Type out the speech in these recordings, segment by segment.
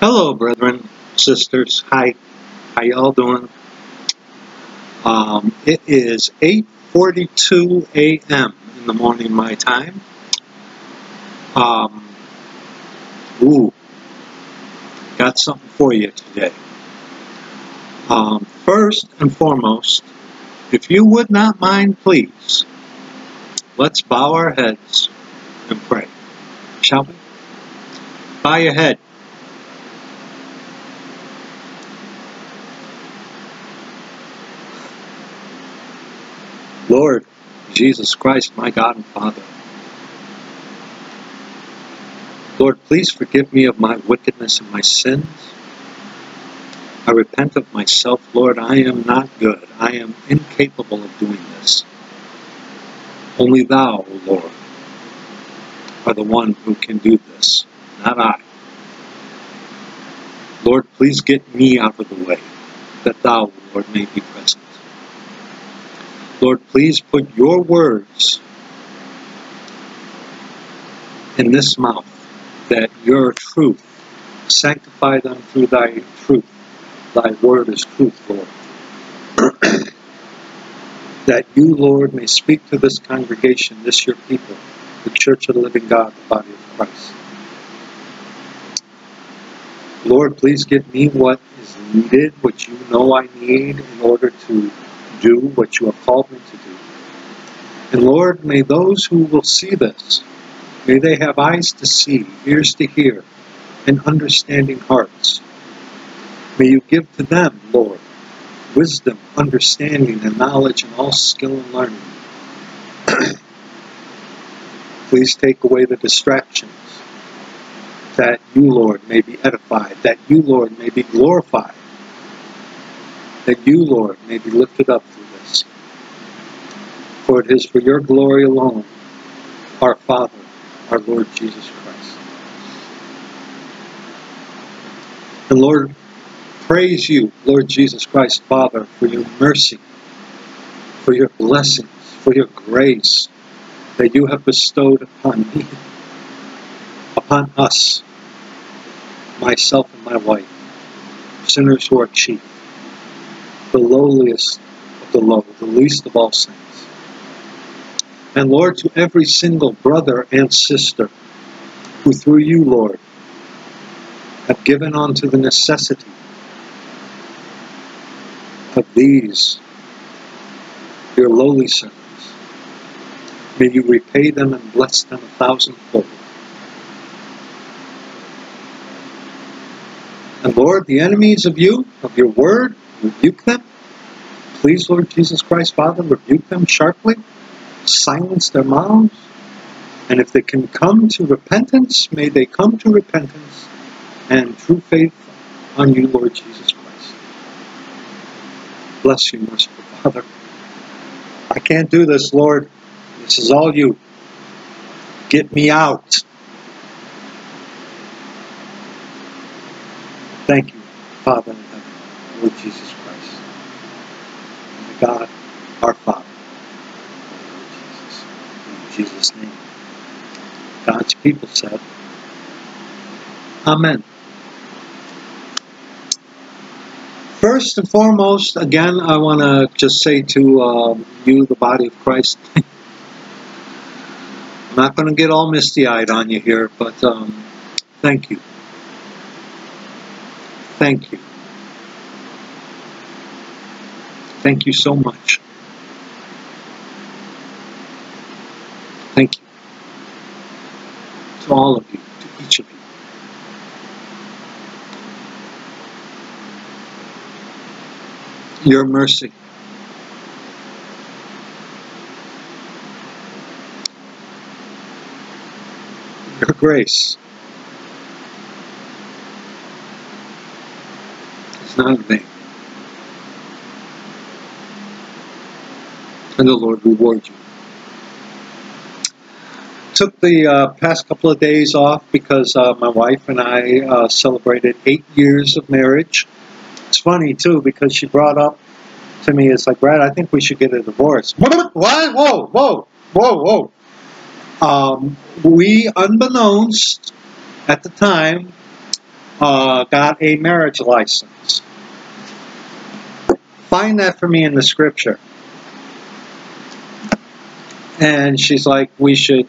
Hello, brethren, sisters. Hi. How y'all doing? It is 8:42 a.m. in the morning, my time. Got something for you today. First and foremost, if you would not mind, please, let's bow our heads and pray, shall we? Bow your head. Lord Jesus Christ, my God and Father, Lord, please forgive me of my wickedness and my sins. I repent of myself, Lord. I am not good. I am incapable of doing this. Only Thou, O Lord, are the one who can do this, not I. Lord, please get me out of the way, that Thou, O Lord, may be present. Lord, please put Your words in this mouth, that Your truth, sanctify them through Thy truth. Thy word is truth, Lord. That You, Lord, may speak to this congregation, this Your people, the Church of the Living God, the body of Christ. Lord, please give me what is needed, what You know I need in order to do what You have called me to do. And Lord, may those who will see this, may they have eyes to see, ears to hear, and understanding hearts. May You give to them, Lord, wisdom, understanding, and knowledge, and all skill and learning. Please take away the distractions, that You, Lord, may be edified, that You, Lord, may be glorified, that You, Lord, may be lifted up through this. For it is for Your glory alone, our Father, our Lord Jesus Christ. And Lord, praise You, Lord Jesus Christ, Father, for Your mercy, for Your blessings, for Your grace that You have bestowed upon me, upon us, myself and my wife, sinners who are chief, the lowliest of the low, the least of all saints. And Lord, to every single brother and sister who through You, Lord, have given unto the necessity of these, Your lowly servants, may You repay them and bless them 1,000-fold. And Lord, the enemies of You, of Your word, rebuke them. Please, Lord Jesus Christ, Father, rebuke them sharply. Silence their mouths. And if they can come to repentance, may they come to repentance and true faith on You, Lord Jesus Christ. Bless You, merciful Father. I can't do this, Lord. This is all You. Get me out. Thank You, Father in heaven, Lord Jesus Christ, and the God, our Father, Lord Jesus, in Jesus' name. God's people said, Amen. First and foremost, again, I want to just say to you, the body of Christ, I'm not going to get all misty-eyed on you here, but thank you. Thank you. Thank you so much. Thank you. To all of you, to each of you. Your mercy. Your grace. It's not in vain. And the Lord reward you. Took the past couple of days off because my wife and I celebrated 8 years of marriage. It's funny, too, because she brought up to me, it's like, Brad, I think we should get a divorce. What? Whoa, whoa, whoa, whoa. We, unbeknownst at the time, got a marriage license. Find that for me in the scripture. And she's like, we should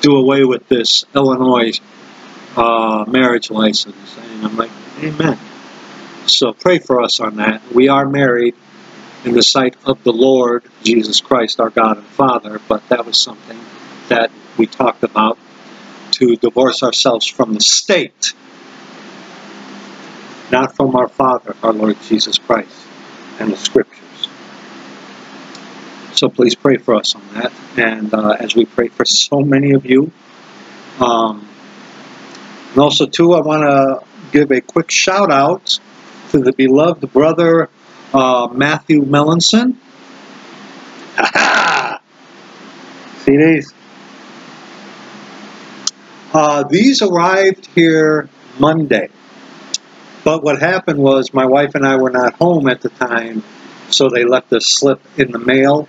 do away with this Illinois marriage license. And I'm like, amen. So pray for us on that. We are married in the sight of the Lord Jesus Christ, our God and Father, but that was something that we talked about, to divorce ourselves from the state, not from our Father, our Lord Jesus Christ, and the Scriptures. So please pray for us on that, and as we pray for so many of you. And also, too, I want to give a quick shout-out to the beloved brother, Matthew Melanson. Ha-ha! See these? These arrived here Monday. But what happened was my wife and I were not home at the time, so they left a slip in the mail.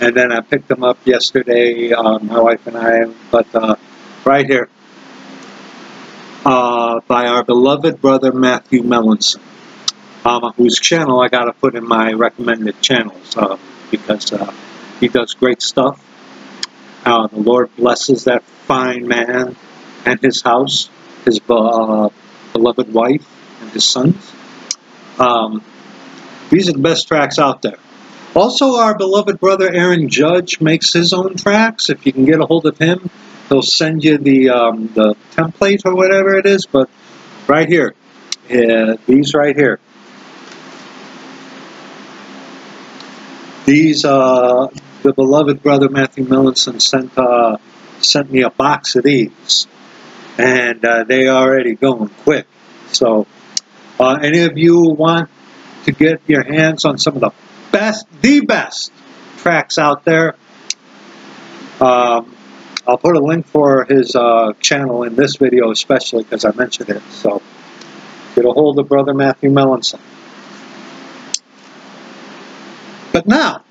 And then I picked them up yesterday, my wife and I, but right here, by our beloved brother Matthew Melanson, whose channel I got to put in my recommended channels because he does great stuff. The Lord blesses that fine man and his house, his beloved wife, and his sons. These are the best tracks out there. Also, our beloved brother Aaron Judge makes his own tracks. If you can get a hold of him, he'll send you the template or whatever it is. But right here, these right here. These, the beloved brother Matthew Melanson sent me a box of these, and they are already going quick. So, any of you want to get your hands on some of the best tracks out there, I'll put a link for his channel in this video, especially because I mentioned it. So, get a hold of brother Matthew Melanson. But now,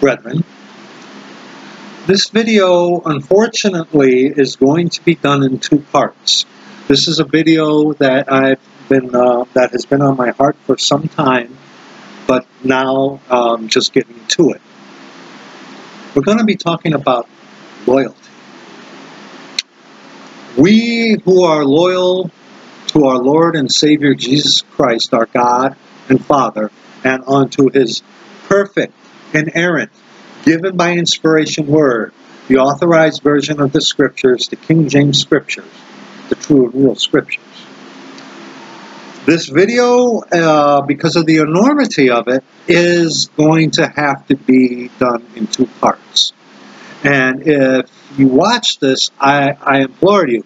brethren, this video, unfortunately, is going to be done in two parts. This is a video that has been on my heart for some time, but now I'm just getting to it. We're going to be talking about loyalty. We who are loyal to our Lord and Savior Jesus Christ, our God and Father, and unto His perfect, inerrant, given by inspiration word, the authorized version of the Scriptures, the King James Scriptures, the true and real Scriptures. This video, because of the enormity of it, is going to have to be done in two parts. And if you watch this, I implore you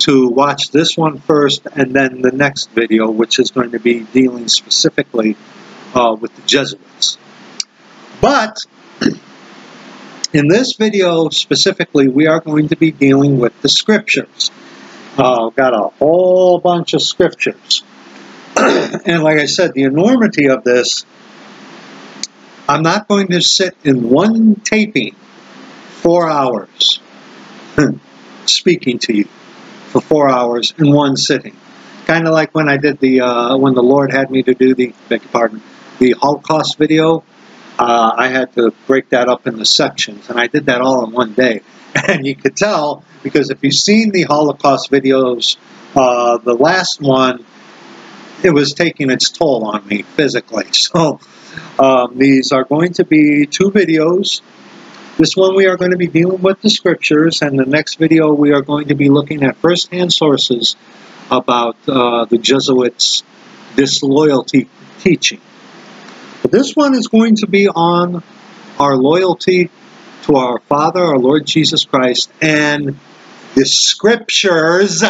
to watch this one first and then the next video, which is going to be dealing specifically with the Jesuits. But in this video specifically, we are going to be dealing with the Scriptures. Got a whole bunch of Scriptures. And like I said, the enormity of this, I'm not going to sit in one taping 4 hours speaking to you for 4 hours in one sitting. Kind of like when I did the, when the Lord had me to do the, beg your pardon, the Holocaust video. I had to break that up into sections, and I did that all in one day. And you could tell, because if you've seen the Holocaust videos, the last one, it was taking its toll on me physically. So these are going to be two videos. This one we are going to be dealing with the Scriptures, and the next video we are going to be looking at first-hand sources about the Jesuits' disloyalty teaching. But this one is going to be on our loyalty to our Father, our Lord Jesus Christ, and the Scriptures,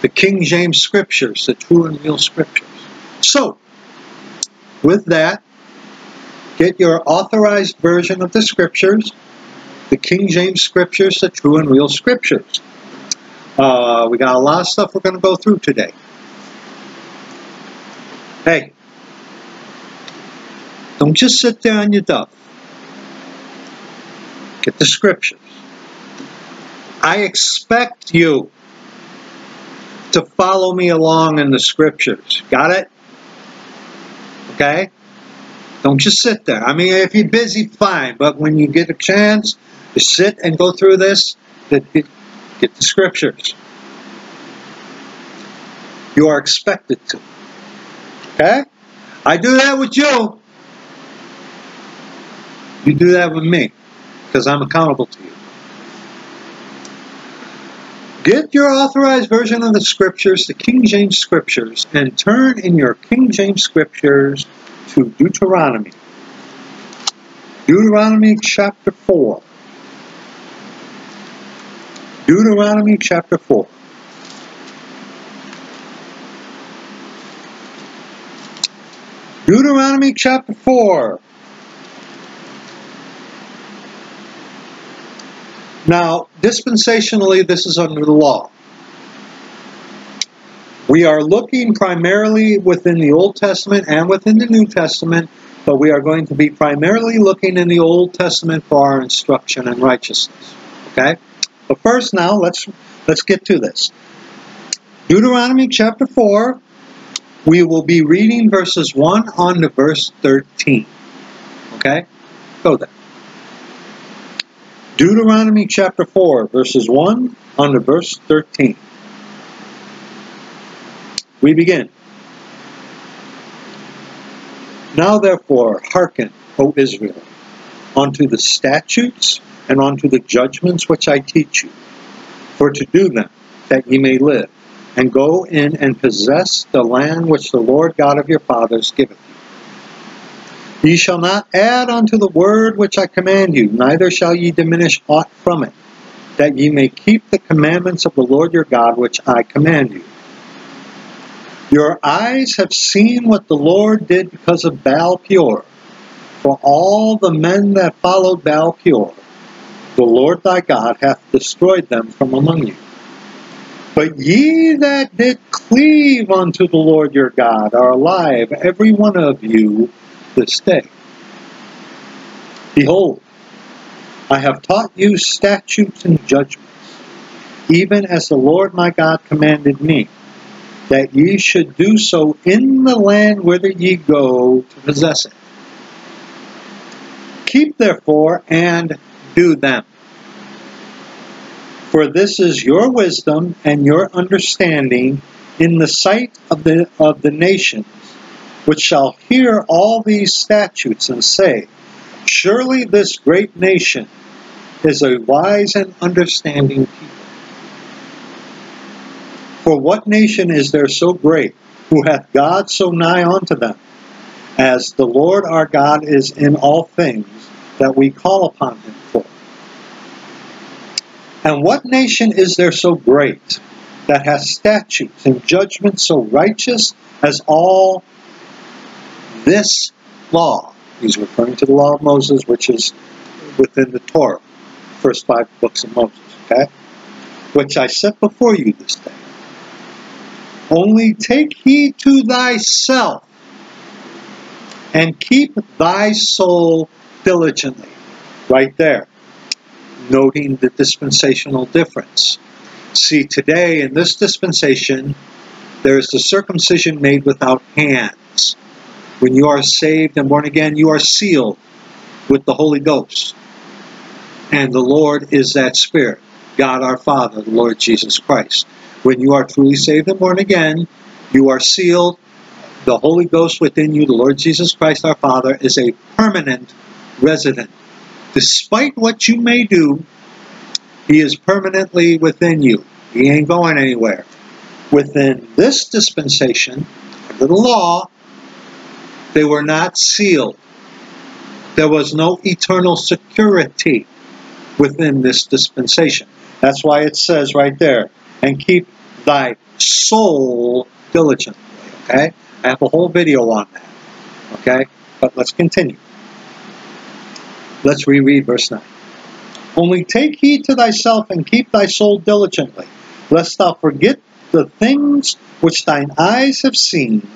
the King James Scriptures, the true and real Scriptures. So, with that, get your authorized version of the Scriptures, the King James Scriptures, the true and real Scriptures. We got a lot of stuff we're going to go through today. Hey, don't just sit there on your duff. Get the Scriptures. I expect you to follow me along in the scriptures. Got it? Okay? Don't just sit there. I mean, if you're busy, fine. But when you get a chance to sit and go through this, get the scriptures. You are expected to. Okay? I do that with you. You do that with me, because I'm accountable to you. Get your Authorized Version of the Scriptures, the King James Scriptures, and turn in your King James Scriptures to Deuteronomy. Deuteronomy chapter 4. Deuteronomy chapter 4. Deuteronomy chapter 4. Now, dispensationally, this is under the law. We are looking primarily within the Old Testament and within the New Testament, but we are going to be primarily looking in the Old Testament for our instruction and righteousness. Okay? But first now, let's get to this. Deuteronomy chapter 4, we will be reading verses 1 on to verse 13. Okay? Go there. Deuteronomy chapter 4, verses 1 on to verse 13. We begin. Now therefore hearken, O Israel, unto the statutes and unto the judgments which I teach you, for to do them, that ye may live, and go in and possess the land which the Lord God of your fathers giveth you. Ye shall not add unto the word which I command you, neither shall ye diminish aught from it, that ye may keep the commandments of the Lord your God which I command you. Your eyes have seen what the Lord did because of Baal Peor, for all the men that followed Baal Peor, the Lord thy God hath destroyed them from among you. But ye that did cleave unto the Lord your God are alive, every one of you, this day. Behold, I have taught you statutes and judgments, even as the Lord my God commanded me, that ye should do so in the land whither ye go to possess it. Keep therefore and do them. For this is your wisdom and your understanding in the sight of the nations, which shall hear all these statutes and say, surely this great nation is a wise and understanding people. For what nation is there so great, who hath God so nigh unto them, as the Lord our God is in all things that we call upon him for? And what nation is there so great, that hath statutes and judgments so righteous as all this law? He's referring to the law of Moses, which is within the Torah, first 5 books of Moses, okay? Which I set before you this day. Only take heed to thyself, and keep thy soul diligently. Right there, noting the dispensational difference. See, today in this dispensation, there is the circumcision made without hands. When you are saved and born again, you are sealed with the Holy Ghost. And the Lord is that Spirit, God our Father, the Lord Jesus Christ. When you are truly saved and born again, you are sealed. The Holy Ghost within you, the Lord Jesus Christ our Father, is a permanent resident. Despite what you may do, He is permanently within you. He ain't going anywhere. Within this dispensation, under the law, they were not sealed. There was no eternal security within this dispensation. That's why it says right there, and keep thy soul diligently. Okay? I have a whole video on that. Okay? But let's continue. Let's reread verse 9. Only take heed to thyself and keep thy soul diligently, lest thou forget the things which thine eyes have seen,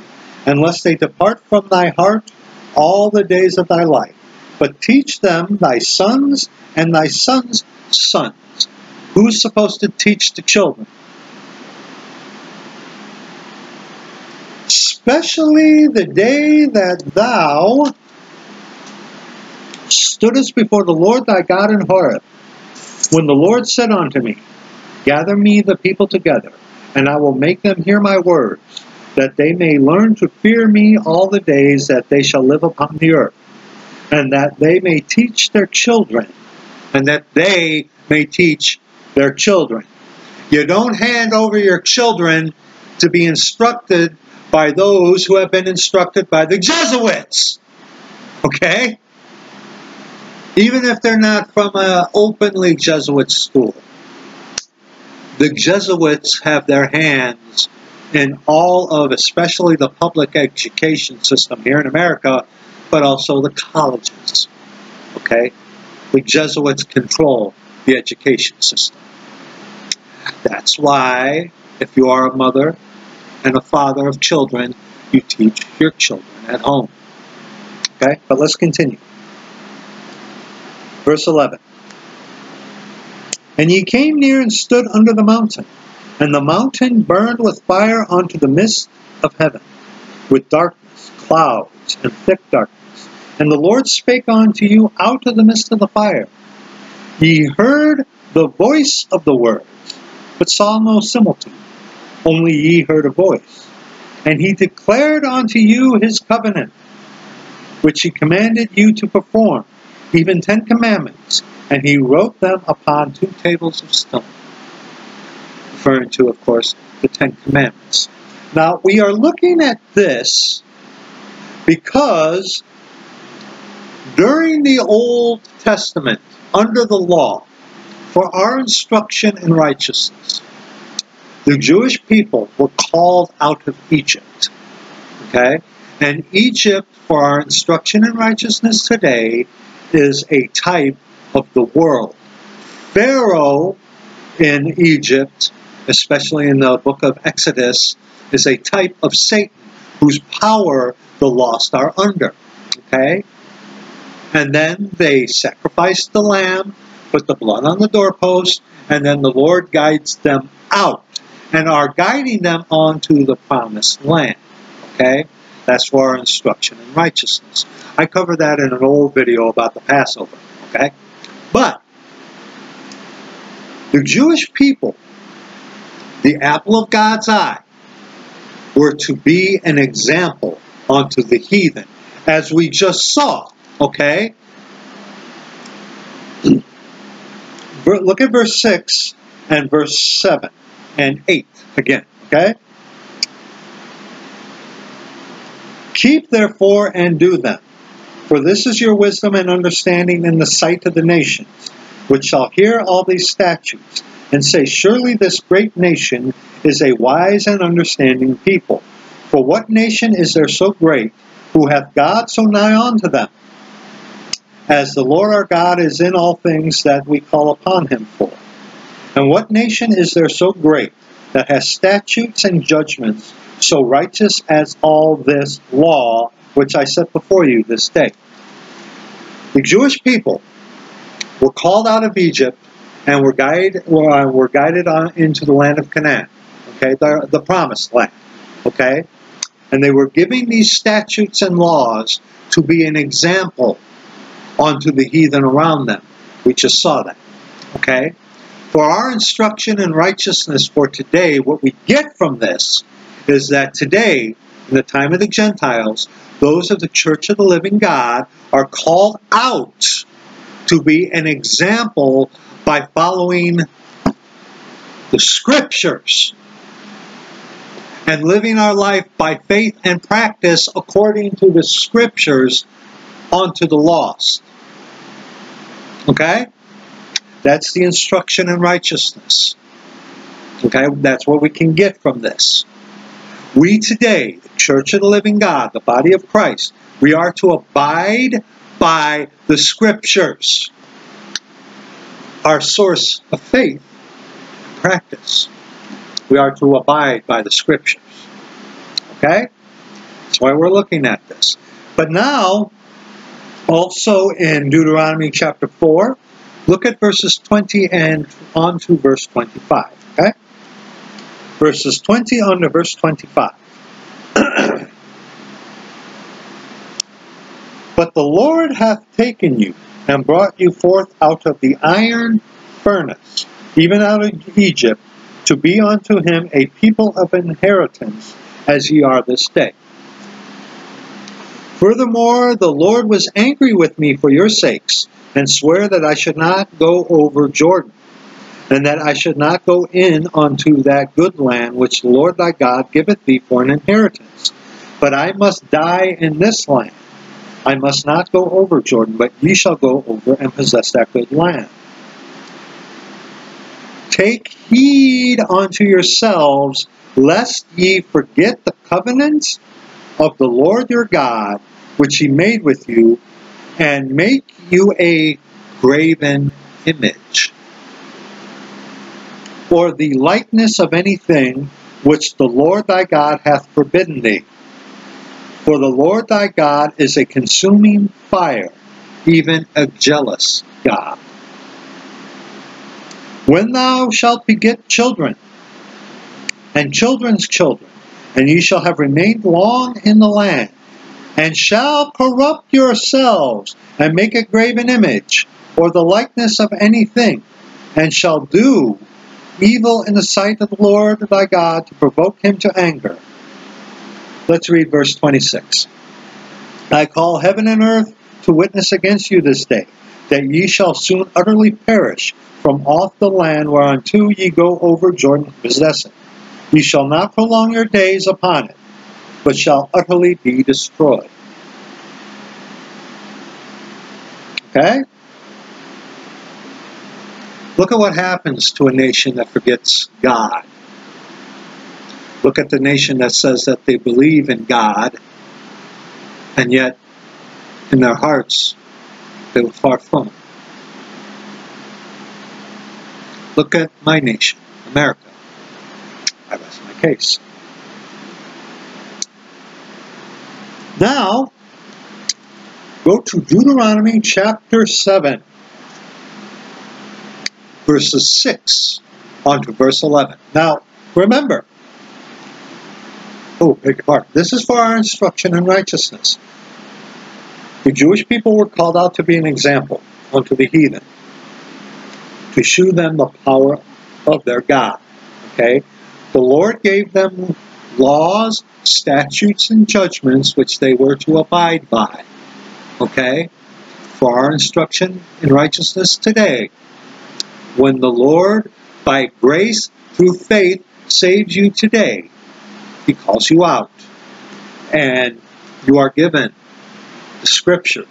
unless they depart from thy heart all the days of thy life. But teach them thy sons and thy sons' sons. Who's supposed to teach the children? especially the day that thou stoodest before the Lord thy God in Horeb, when the Lord said unto me, Gather me the people together, and I will make them hear my words, that they may learn to fear me all the days that they shall live upon the earth, and that they may teach their children, and that they may teach their children. You don't hand over your children to be instructed by those who have been instructed by the Jesuits. Okay? Even if they're not from an openly Jesuit school. The Jesuits have their hands in all of, especially the public education system here in America, but also the colleges. Okay? The Jesuits control the education system. That's why, if you are a mother and a father of children, you teach your children at home. Okay? But let's continue. Verse 11. And he came near and stood under the mountain, and the mountain burned with fire unto the mist of heaven, with darkness, clouds, and thick darkness. And the Lord spake unto you out of the midst of the fire. Ye heard the voice of the words, but saw no similitude, only ye heard a voice. And he declared unto you his covenant, which he commanded you to perform, even 10 commandments, and he wrote them upon 2 tables of stone. Referring to, of course, the 10 commandments. Now, we are looking at this because during the Old Testament, under the law, for our instruction in righteousness, the Jewish people were called out of Egypt. Okay? And Egypt, for our instruction in righteousness today, is a type of the world. Pharaoh in Egypt, especially in the book of Exodus, is a type of Satan, whose power the lost are under. Okay? And then they sacrificed the lamb, put the blood on the doorpost, and then the Lord guides them out, and are guiding them onto the promised land. Okay? That's for our instruction in righteousness. I covered that in an old video about the Passover. Okay? But the Jewish people, the apple of God's eye, were to be an example unto the heathen, as we just saw. Okay? Look at verse 6 and verse 7 and 8 again. Okay? Keep therefore and do them, for this is your wisdom and understanding in the sight of the nations, which shall hear all these statutes, and say, Surely this great nation is a wise and understanding people. For what nation is there so great, who hath God so nigh unto them, as the Lord our God is in all things that we call upon him for? And what nation is there so great, that has statutes and judgments so righteous as all this law which I set before you this day? The Jewish people were called out of Egypt and were guided on into the land of Canaan, okay, the promised land, okay, and they were giving these statutes and laws to be an example unto the heathen around them. We just saw that, okay. For our instruction in righteousness for today, what we get from this is that today, in the time of the Gentiles, those of the Church of the Living God are called out to be an example by following the Scriptures and living our life by faith and practice according to the Scriptures unto the lost. Okay? That's the instruction in righteousness. Okay, that's what we can get from this. We today, the Church of the Living God, the body of Christ, we are to abide by the Scriptures, our source of faith and practice. We are to abide by the Scriptures. Okay? That's why we're looking at this. But now, also in Deuteronomy chapter 4, look at verses 20 and on to verse 25, okay? Verses 20 on to verse 25. But the Lord hath taken you, and brought you forth out of the iron furnace, even out of Egypt, to be unto him a people of inheritance, as ye are this day. Furthermore, the Lord was angry with me for your sakes, and sware that I should not go over Jordan, and that I should not go in unto that good land which the Lord thy God giveth thee for an inheritance. But I must die in this land. I must not go over Jordan, but ye shall go over and possess that good land. Take heed unto yourselves, lest ye forget the covenant of the Lord your God, which he made with you, and make you a graven image, or the likeness of anything which the Lord thy God hath forbidden thee. For the Lord thy God is a consuming fire, even a jealous God. When thou shalt beget children, and children's children, and ye shall have remained long in the land, and shall corrupt yourselves, and make a graven image, or the likeness of anything, and shall do evil in the sight of the Lord thy God, to provoke him to anger. Let's read verse 26. I call heaven and earth to witness against you this day, that ye shall soon utterly perish from off the land whereunto ye go over Jordan to possess it. Ye shall not prolong your days upon it, but shall utterly be destroyed. Okay? Look at what happens to a nation that forgets God. Look at the nation that says that they believe in God, and yet in their hearts they were far from it. Look at my nation, America. I rest my case. Now, go to Deuteronomy chapter 7, verses 6 on to verse 11. Now, remember, this is for our instruction in righteousness. The Jewish people were called out to be an example unto the heathen, to shew them the power of their God. Okay? The Lord gave them laws, statutes, and judgments which they were to abide by. Okay? For our instruction in righteousness today, when the Lord, by grace through faith, saves you today, he calls you out, and you are given the Scriptures,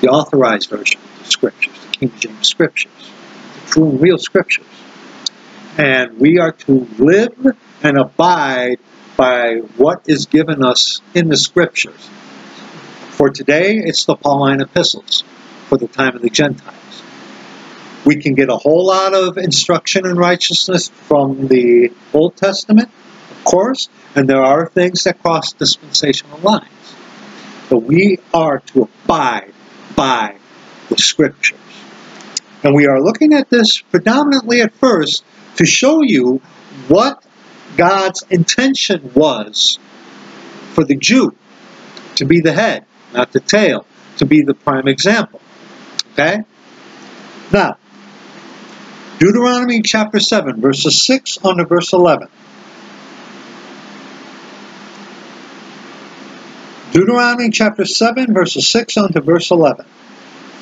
the Authorized Version of the Scriptures, the King James Scriptures, the true and real Scriptures. And we are to live and abide by what is given us in the Scriptures. For today, it's the Pauline epistles for the time of the Gentiles. We can get a whole lot of instruction in righteousness from the Old Testament, of course, and there are things that cross dispensational lines. But we are to abide by the Scriptures. And we are looking at this predominantly at first to show you what God's intention was for the Jew, to be the head, not the tail, to be the prime example. Okay? Now, Deuteronomy chapter 7, verses 6 on to verse 11. Deuteronomy chapter 7, verses 6 on to verse 11.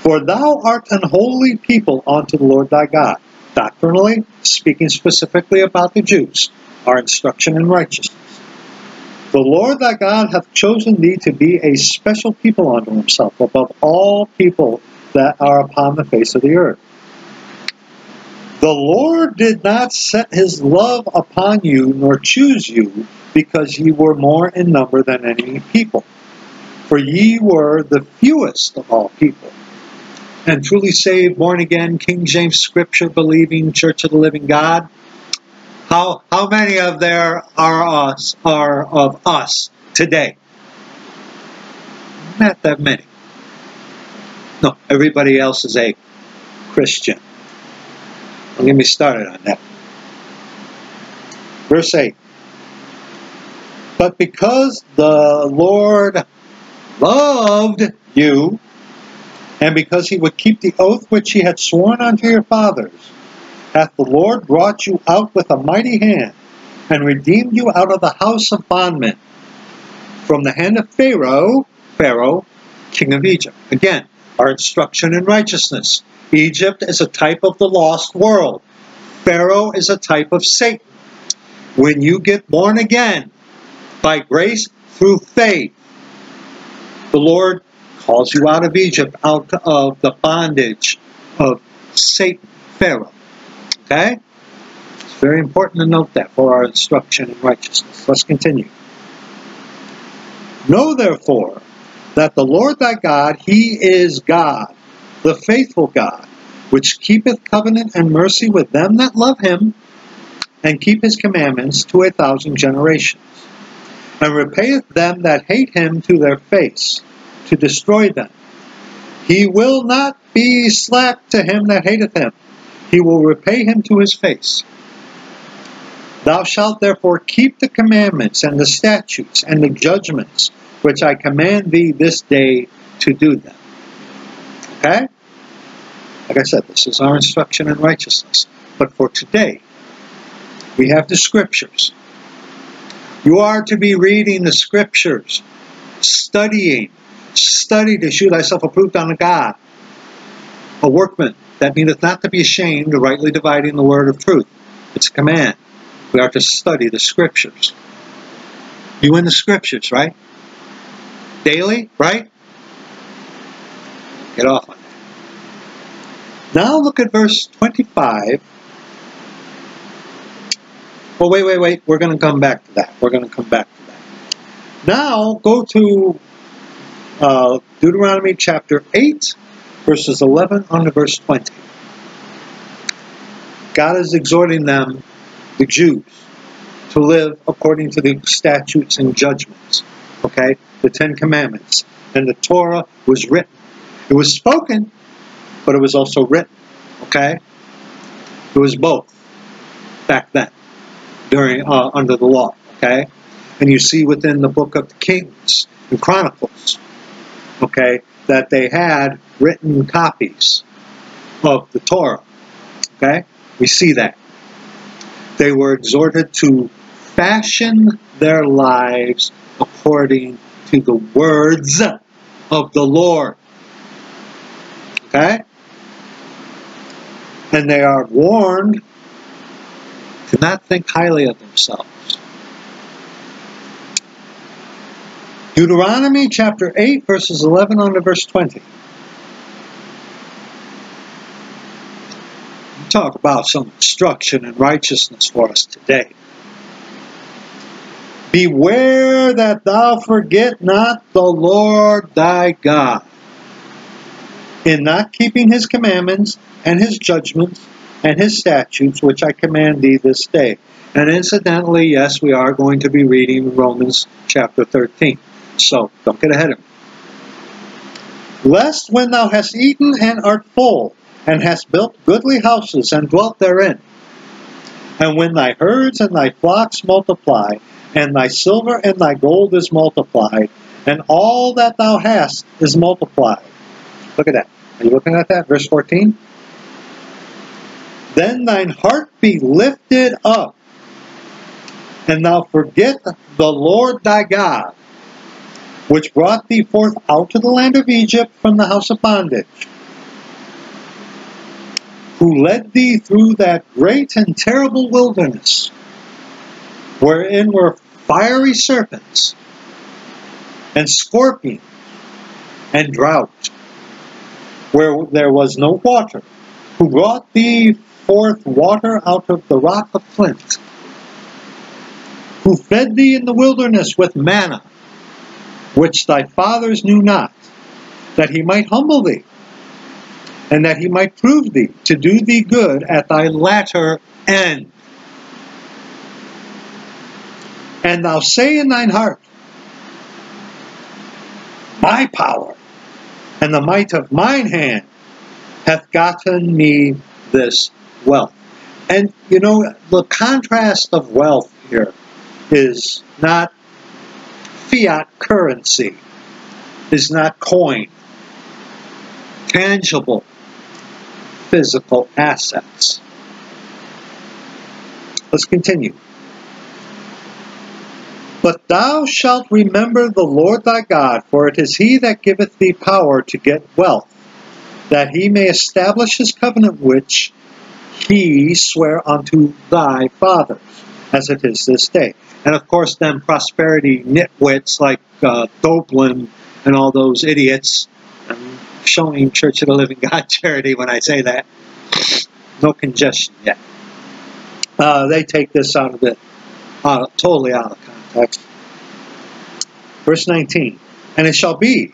For thou art an holy people unto the Lord thy God. Doctrinally, speaking specifically about the Jews, our instruction in righteousness. The Lord thy God hath chosen thee to be a special people unto himself, above all people that are upon the face of the earth. The Lord did not set his love upon you, nor choose you, because ye were more in number than any people. For ye were the fewest of all people. And truly saved, born again, King James Scripture, believing, Church of the Living God. How many of there are of us today? Not that many. No, everybody else is a Christian. Don't get me started on that. Verse 8. But because the Lord loved you, and because he would keep the oath which he had sworn unto your fathers, hath the Lord brought you out with a mighty hand, and redeemed you out of the house of bondmen, from the hand of Pharaoh, king of Egypt. Again, our instruction in righteousness. Egypt is a type of the lost world. Pharaoh is a type of Satan. When you get born again, by grace through faith, the Lord calls you out of Egypt, out of the bondage of Satan, Pharaoh. Okay? It's very important to note that for our instruction in righteousness. Let's continue. Know therefore that the Lord thy God, he is God, the faithful God, which keepeth covenant and mercy with them that love him, and keep his commandments to 1,000 generations, and repayeth them that hate him to their face, to destroy them. He will not be slack to him that hateth him. He will repay him to his face. Thou shalt therefore keep the commandments and the statutes and the judgments which I command thee this day to do them. Okay? Like I said, this is our instruction in righteousness. But for today, we have the scriptures. You are to be reading the scriptures, studying. Study to shew thyself approved unto God, a workman that needeth not to be ashamed, rightly dividing the word of truth. It's a command. We are to study the scriptures. You in the scriptures, right? Daily, right? Get off on that. Now look at verse 25. Well, wait. We're going to come back to that. Now go to Deuteronomy chapter 8, verses 11 on to verse 20. God is exhorting them, the Jews, to live according to the statutes and judgments. Okay? The 10 Commandments. And the Torah was written. It was spoken, but it was also written. Okay? It was both back then, during under the law. Okay? And you see within the book of the Kings and Chronicles, okay, that they had written copies of the Torah. Okay? We see that. They were exhorted to fashion their lives according to the words of the Lord. Okay? And they are warned to not think highly of themselves. Deuteronomy chapter 8, verses 11 on to verse 20. Talk about some instruction and righteousness for us today. Beware that thou forget not the Lord thy God, in not keeping his commandments and his judgments and his statutes, which I command thee this day. And incidentally, yes, we are going to be reading Romans chapter 13. So, don't get ahead of me. Lest when thou hast eaten and art full, and hast built goodly houses, and dwelt therein, and when thy herds and thy flocks multiply, and thy silver and thy gold is multiplied, and all that thou hast is multiplied. Look at that. Are you looking at that? Verse 14. Then thine heart be lifted up, and thou forget the Lord thy God, which brought thee forth out of the land of Egypt from the house of bondage, who led thee through that great and terrible wilderness, wherein were fiery serpents, and scorpions, and drought, where there was no water, who brought thee forth water out of the rock of flint, who fed thee in the wilderness with manna, which thy fathers knew not, that he might humble thee, and that he might prove thee, to do thee good at thy latter end. And thou say in thine heart, my power and the might of mine hand hath gotten me this wealth. And you know, the contrast of wealth here is not fiat currency, is not coin, tangible, physical assets. Let's continue. But thou shalt remember the Lord thy God, for it is he that giveth thee power to get wealth, that he may establish his covenant which he sware unto thy fathers, as it is this day. And of course, then prosperity nitwits like Doblin and all those idiots. I'm showing Church of the Living God charity when I say that. No congestion yet. They take this out of it, totally out of context. Verse 19, and it shall be,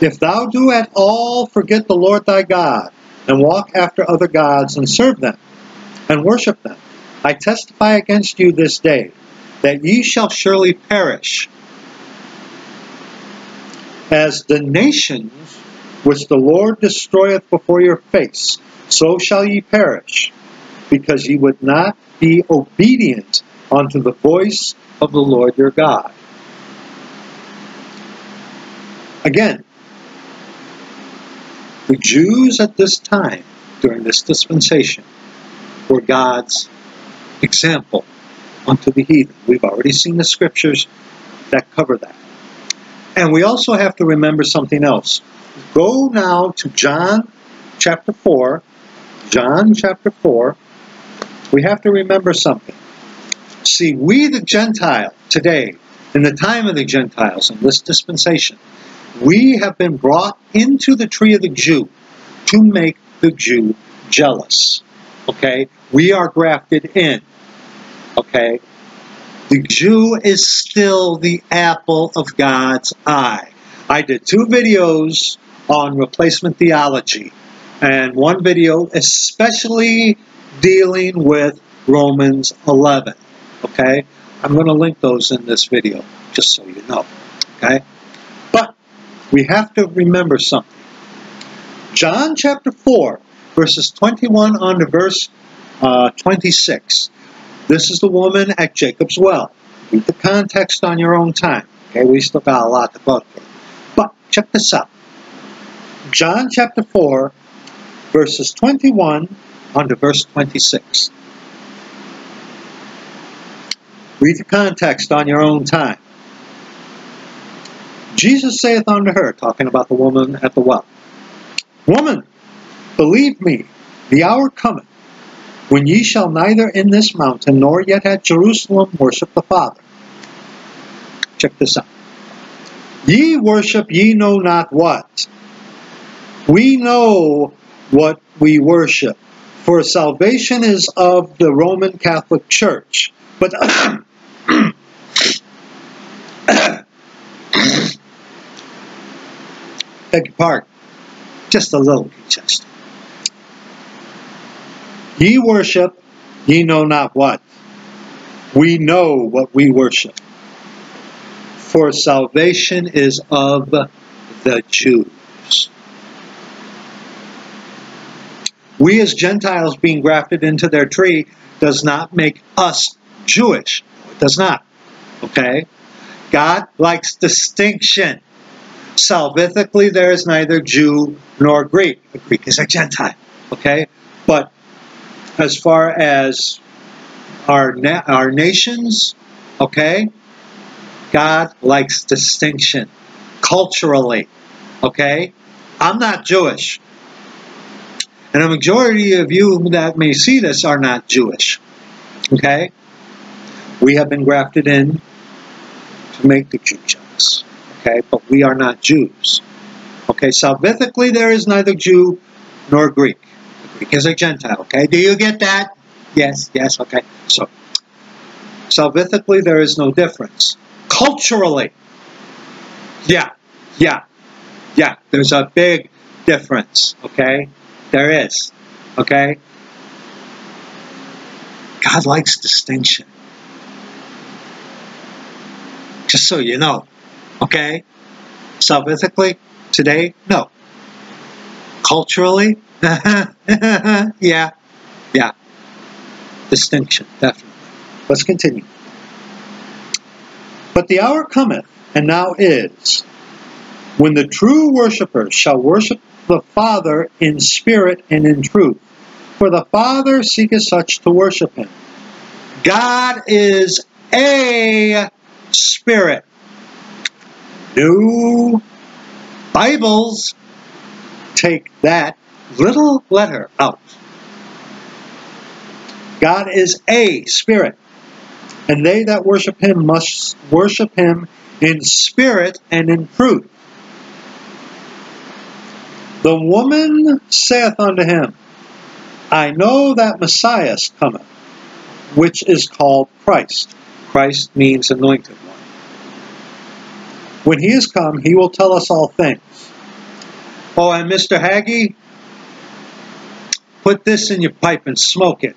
if thou do at all forget the Lord thy God, and walk after other gods, and serve them, and worship them, I testify against you this day, that ye shall surely perish, as the nations which the Lord destroyeth before your face, so shall ye perish, because ye would not be obedient unto the voice of the Lord your God. Again, the Jews at this time, during this dispensation, were God's example unto the heathen. We've already seen the scriptures that cover that. And we also have to remember something else. Go now to John chapter 4. John chapter 4. We have to remember something. See, we the Gentile today, in the time of the Gentiles, in this dispensation, we have been brought into the tree of the Jew to make the Jew jealous. Okay? We are grafted in. Okay? The Jew is still the apple of God's eye. I did two videos on replacement theology, and one video especially dealing with Romans 11. Okay? I'm going to link those in this video, just so you know. Okay? We have to remember something. John chapter 4, verses 21 on to verse 26. This is the woman at Jacob's well. Read the context on your own time. Okay, we still got a lot to go through. But check this out. John chapter 4, verses 21 on to verse 26. Read the context on your own time. Jesus saith unto her, talking about the woman at the well, Woman, believe me, the hour cometh, when ye shall neither in this mountain, nor yet at Jerusalem, worship the Father. Check this out. Ye worship ye know not what. We know what we worship, for salvation is of the Roman Catholic Church. But beg your pardon, just a little congested. Ye worship, ye know not what. We know what we worship. For salvation is of the Jews. We as Gentiles being grafted into their tree does not make us Jewish. It does not. Okay? God likes distinction. Salvifically, there is neither Jew nor Greek. A Greek is a Gentile, okay? But as far as our nations, okay, God likes distinction culturally, okay? I'm not Jewish. And a majority of you that may see this are not Jewish, okay? We have been grafted in to make the Jew jealous. Okay, but we are not Jews. Okay, salvifically there is neither Jew nor Greek. The Greek is a Gentile. Okay, do you get that? Yes, yes, okay. So, salvifically there is no difference. Culturally, yeah, there's a big difference. Okay, there is. Okay, God likes distinction. Just so you know. Okay? Salvifically, today, no. Culturally, yeah. Distinction, definitely. Let's continue. But the hour cometh, and now is, when the true worshipers shall worship the Father in spirit and in truth, for the Father seeketh such to worship him. God is a spirit. New Bibles take that little letter out. God is a spirit, and they that worship him must worship him in spirit and in truth. The woman saith unto him, I know that Messiah cometh, which is called Christ. Christ means anointed one. When he is come, he will tell us all things. Oh, and Mr. Hagee, put this in your pipe and smoke it.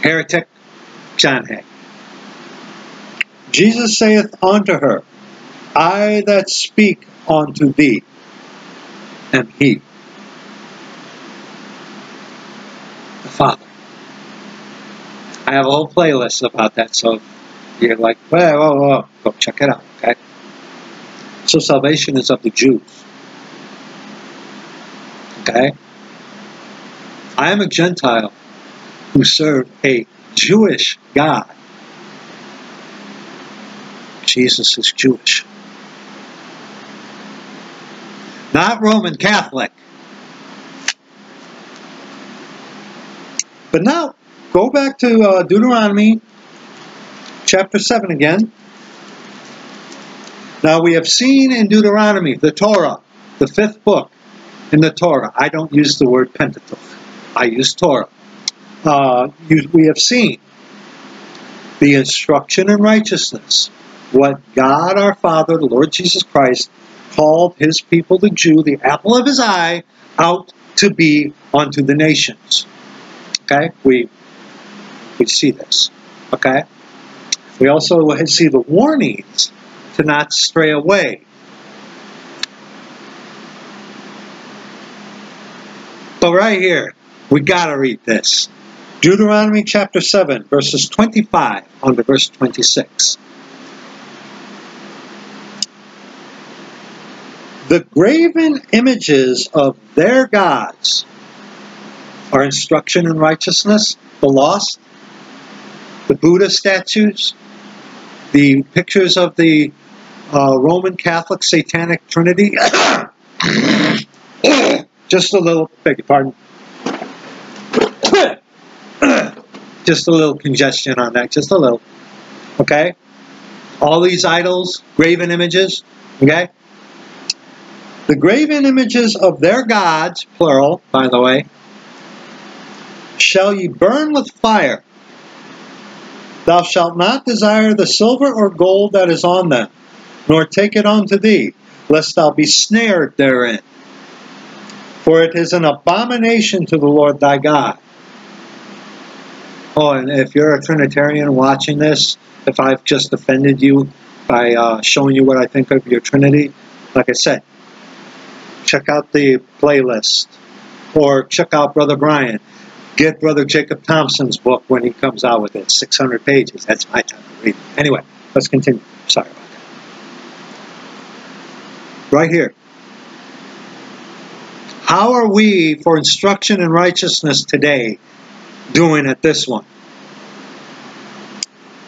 Heretic John Hagee. Jesus saith unto her, I that speak unto thee am he, the Father. I have a whole playlist about that, so if you're like, well, go check it out, okay? So salvation is of the Jews, okay? I am a Gentile who served a Jewish God. Jesus is Jewish. Not Roman Catholic. But now, go back to Deuteronomy chapter 7 again. Now we have seen in Deuteronomy, the Torah, the fifth book in the Torah. I don't use the word Pentateuch. I use Torah. We have seen the instruction in righteousness, what God our Father, the Lord Jesus Christ, called his people, the Jew, the apple of his eye, out to be unto the nations. Okay? We see this. Okay? We also see the warnings to not stray away. But right here, we got to read this. Deuteronomy chapter 7, verses 25 on to verse 26. The graven images of their gods are instruction in righteousness, the lost, the Buddha statues, the pictures of the Roman Catholic Satanic Trinity. Just a little, beg your pardon. Just a little congestion on that, just a little. Okay? All these idols, graven images, okay? The graven images of their gods, plural, by the way, shall ye burn with fire. Thou shalt not desire the silver or gold that is on them, nor take it unto thee, lest thou be snared therein. For it is an abomination to the Lord thy God. Oh, and if you're a Trinitarian watching this, if I've just offended you by showing you what I think of your Trinity, like I said, check out the playlist, or check out Brother Brian. Get Brother Jacob Thompson's book when he comes out with it. 600 pages. That's my time to read it. Anyway, let's continue. Sorry about that. Right here. How are we, for instruction in righteousness today, doing at this one?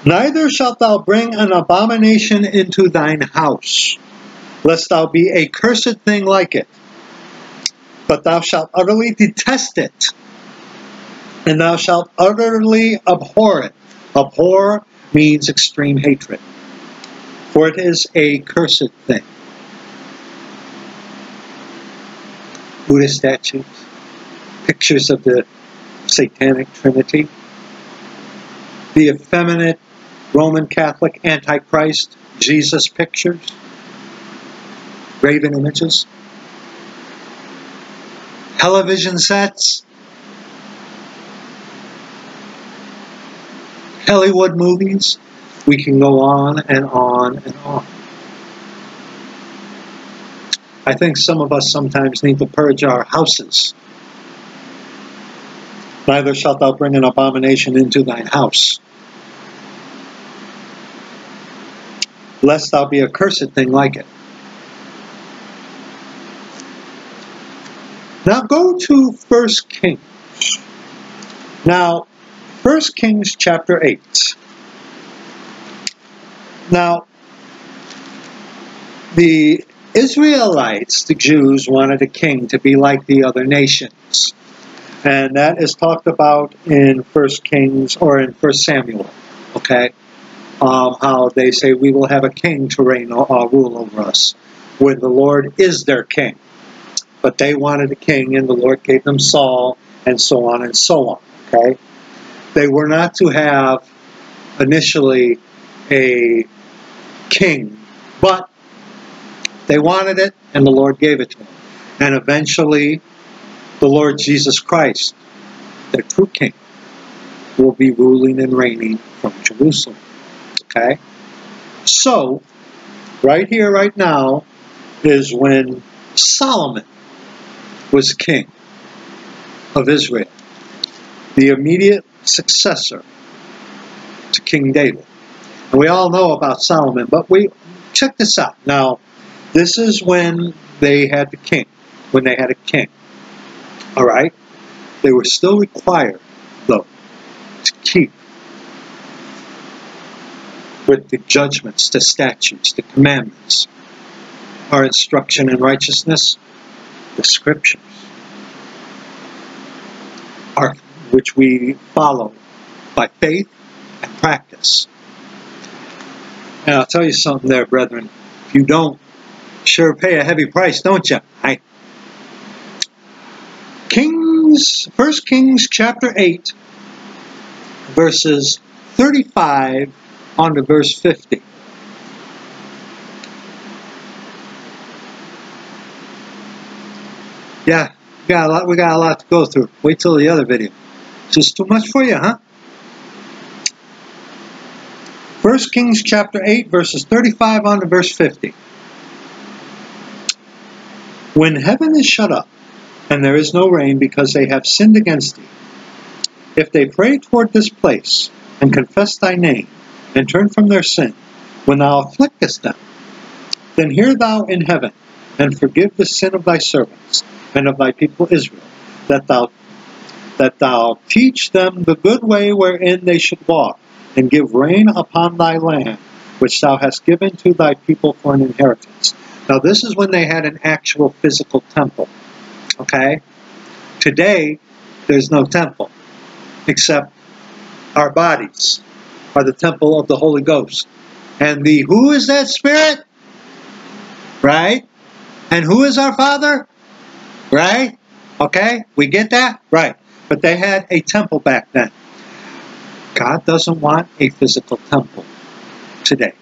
Neither shalt thou bring an abomination into thine house, lest thou be a cursed thing like it. But thou shalt utterly detest it, and thou shalt utterly abhor it. Abhor means extreme hatred, for it is a cursed thing. Buddha statues, pictures of the Satanic Trinity, the effeminate Roman Catholic Antichrist, Jesus pictures, graven images, television sets, Hollywood movies. We can go on and on and on. I think some of us sometimes need to purge our houses. Neither shalt thou bring an abomination into thine house. lest thou be a cursed thing like it. Now go to 1 Kings. Now, 1 Kings chapter 8. Now, the Israelites, the Jews, wanted a king to be like the other nations. And that is talked about in 1 Kings, or in 1 Samuel, okay? How they say, we will have a king to reign or rule over us, where the Lord is their king. But they wanted a king, and the Lord gave them Saul, and so on and so on, okay? They were not to have, initially, a king, but they wanted it, and the Lord gave it to them. And eventually, the Lord Jesus Christ, their true king, will be ruling and reigning from Jerusalem, okay? So, right here, right now, is when Solomon was king of Israel, the immediate successor to King David. And we all know about Solomon, but we check this out. Now, this is when they had the king, when they had a king, all right? They were still required, though, to keep with the judgments, the statutes, the commandments, our instruction in righteousness, the scriptures, which we follow by faith and practice. And I'll tell you something there, brethren. If you don't, sure pay a heavy price, don't you? Kings, 1 Kings chapter 8, verses 35 on to verse 50. Yeah, we got a lot to go through. Wait till the other video. Is this too much for you, huh? 1 Kings chapter 8, verses 35 on to verse 50. When heaven is shut up, and there is no rain because they have sinned against thee, if they pray toward this place, and confess thy name, and turn from their sin, when thou afflictest them, then hear thou in heaven, and forgive the sin of thy servants, and of thy people Israel, that thou teach them the good way wherein they should walk, and give rain upon thy land, which thou hast given to thy people for an inheritance. Now, this is when they had an actual physical temple, okay? Today, there's no temple, except our bodies are the temple of the Holy Ghost. And the, who is that Spirit? Right? And who is our Father? Right? Okay? We get that? Right. But they had a temple back then. God doesn't want a physical temple today,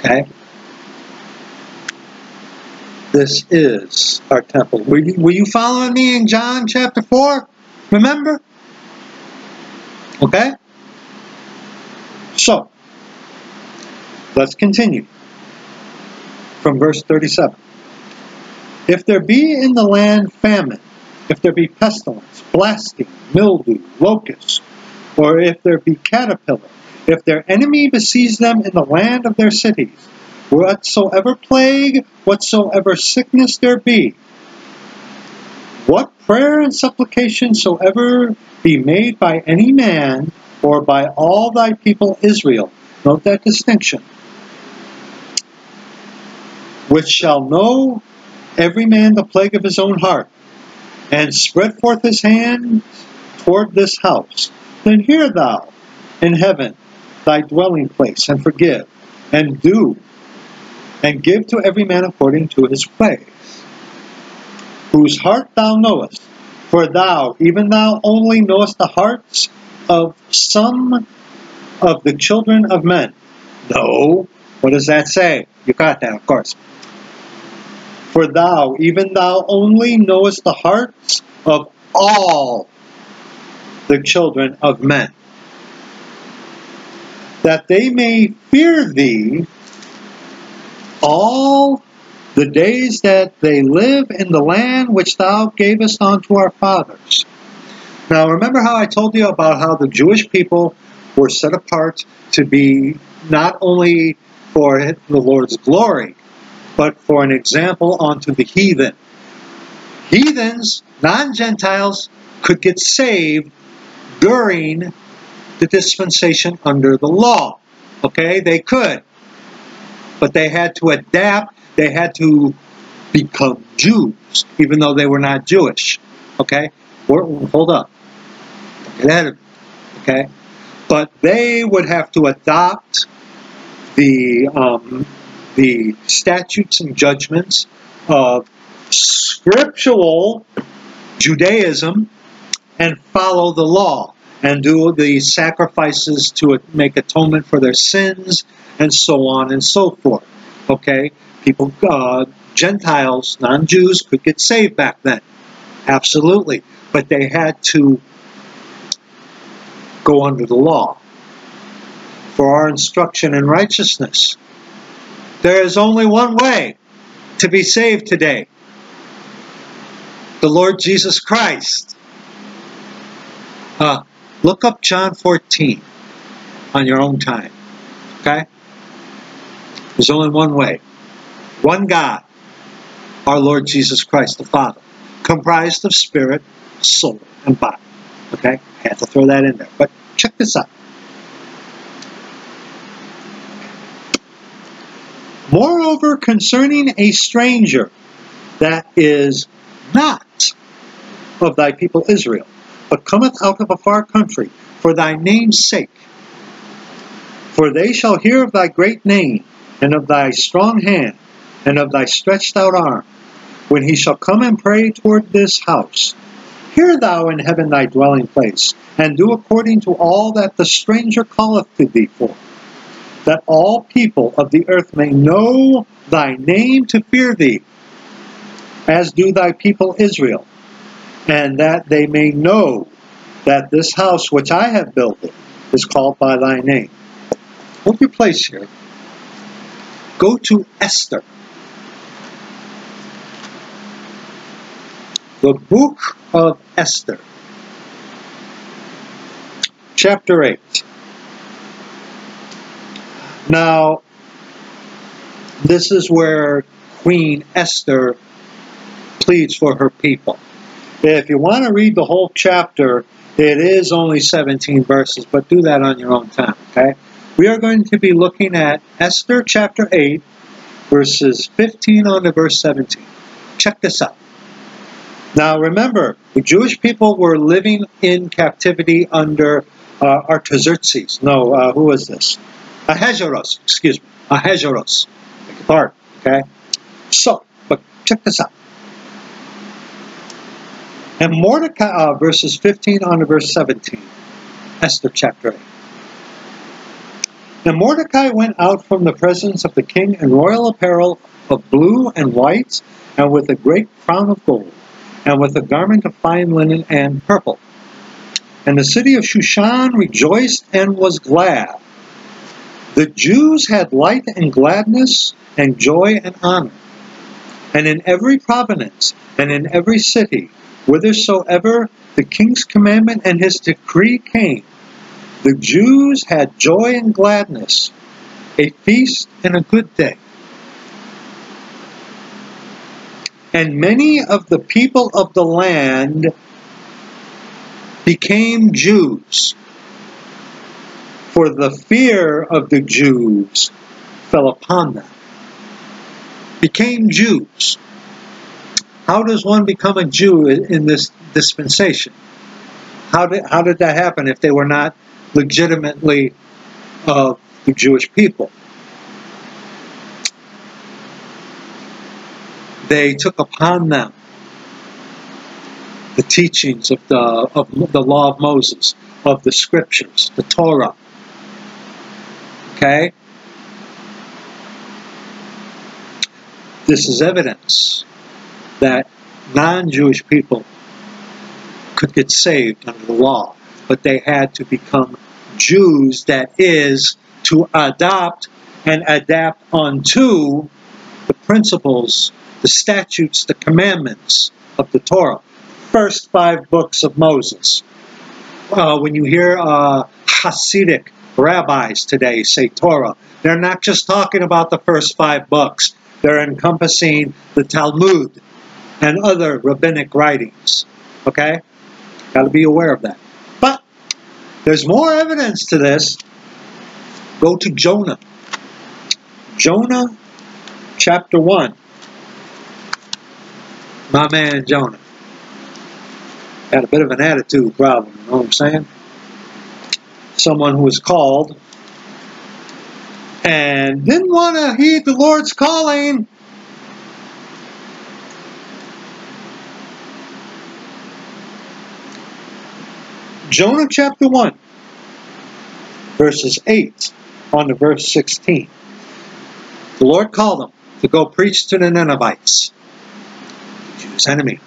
okay? This is our temple. Were you following me in John chapter 4? Remember? Okay? So, let's continue from verse 37. If there be in the land famine, if there be pestilence, blasting, mildew, locusts, or if there be caterpillar, if their enemy beseize them in the land of their cities, whatsoever plague, whatsoever sickness there be, what prayer and supplication soever be made by any man, or by all thy people Israel, note that distinction, which shall know every man the plague of his own heart, and spread forth his hand toward this house, then hear thou in heaven thy dwelling place, and forgive, and do, and give to every man according to his ways, whose heart thou knowest. For thou, even thou only, knowest the hearts of some of the children of men. No. What does that say? You got that, of course. For thou, even thou only, knowest the hearts of all the children of men, that they may fear thee all the days that they live in the land which thou gavest unto our fathers. Now, remember how I told you about how the Jewish people were set apart to be not only for the Lord's glory, but for an example unto the heathen. Heathens, non-Gentiles, could get saved during the dispensation under the law. Okay, they could. But they had to adapt, they had to become Jews, even though they were not Jewish. Okay, hold up. Okay, but they would have to adopt the statutes and judgments of scriptural Judaism and follow the law and do the sacrifices to make atonement for their sins and so on and so forth. Okay, people, Gentiles, non-Jews could get saved back then, absolutely, but they had to go under the law for our instruction in righteousness. There is only one way to be saved today. The Lord Jesus Christ. Look up John 14 on your own time. Okay? There's only one way. One God, our Lord Jesus Christ, the Father, comprised of spirit, soul, and body. Okay? I had to throw that in there. But check this out. Moreover, concerning a stranger that is not of thy people Israel, but cometh out of a far country for thy name's sake. For they shall hear of thy great name, and of thy strong hand, and of thy stretched out arm, when he shall come and pray toward this house. Hear thou in heaven thy dwelling place, and do according to all that the stranger calleth to thee for, that all people of the earth may know thy name to fear thee, as do thy people Israel, and that they may know that this house which I have builded is called by thy name. Hold your place here. Go to Esther. The book of Esther, chapter 8. Now, this is where Queen Esther pleads for her people. If you want to read the whole chapter, it is only 17 verses, but do that on your own time, okay? We are going to be looking at Esther chapter 8, verses 15 on to verse 17. Check this out. Now remember, the Jewish people were living in captivity under Artaxerxes. No, who was this? Ahasuerus, excuse me. Ahasuerus. Pardon, okay? So, but check this out. And Mordecai, verses 15 on to verse 17, Esther chapter 8. And Mordecai went out from the presence of the king in royal apparel of blue and white, and with a great crown of gold, and with a garment of fine linen and purple. And the city of Shushan rejoiced and was glad. The Jews had light and gladness and joy and honor. And in every province and in every city, whithersoever the king's commandment and his decree came, the Jews had joy and gladness, a feast and a good day. And many of the people of the land became Jews, for the fear of the Jews fell upon them. Became Jews. How does one become a Jew in this dispensation? How did that happen if they were not legitimately of the Jewish people? They took upon them the teachings of the law of Moses, of the scriptures, the Torah. Okay? This is evidence that non-Jewish people could get saved under the law, but they had to become Jews, that is, to adopt and adapt unto the principles, the statutes, the commandments of the Torah. First 5 books of Moses. when you hear Hasidic rabbis today say Torah, they're not just talking about the first 5 books. They're encompassing the Talmud and other rabbinic writings. Okay? Got to be aware of that. But there's more evidence to this. Go to Jonah. Jonah chapter 1. My man Jonah had a bit of an attitude problem, you know what I'm saying? Someone who was called and didn't want to heed the Lord's calling. Jonah chapter 1, verses 8 on to verse 16. The Lord called him to go preach to the Ninevites, Jews' enemy.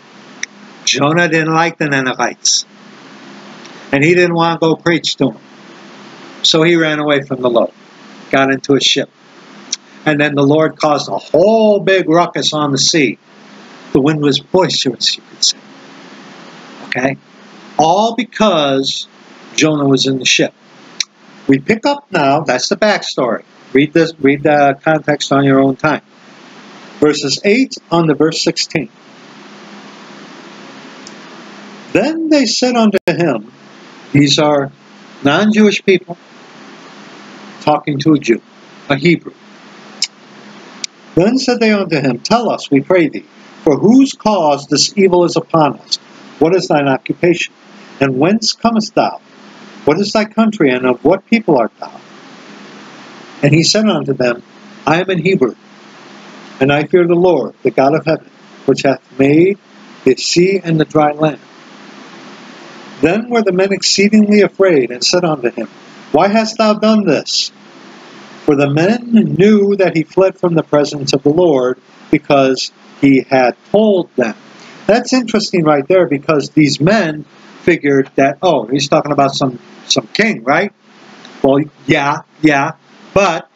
Jonah didn't like the Ninevites, and he didn't want to go preach to them. So he ran away from the Lord, got into a ship. And then the Lord caused a whole big ruckus on the sea. The wind was boisterous, you could say. Okay? All because Jonah was in the ship. We pick up now, that's the backstory. Read this, read the context on your own time. Verses 8 on to verse 16. Then they said unto him, these are non-Jewish people talking to a Jew, a Hebrew. Then said they unto him, tell us, we pray thee, for whose cause this evil is upon us? What is thine occupation? And whence comest thou? What is thy country, and of what people art thou? And he said unto them, I am an Hebrew, and I fear the Lord, the God of heaven, which hath made the sea and the dry land. Then were the men exceedingly afraid, and said unto him, Why hast thou done this? For the men knew that he fled from the presence of the Lord, because he had told them. That's interesting right there, because these men figured that, oh, he's talking about some king, right? Well, yeah, but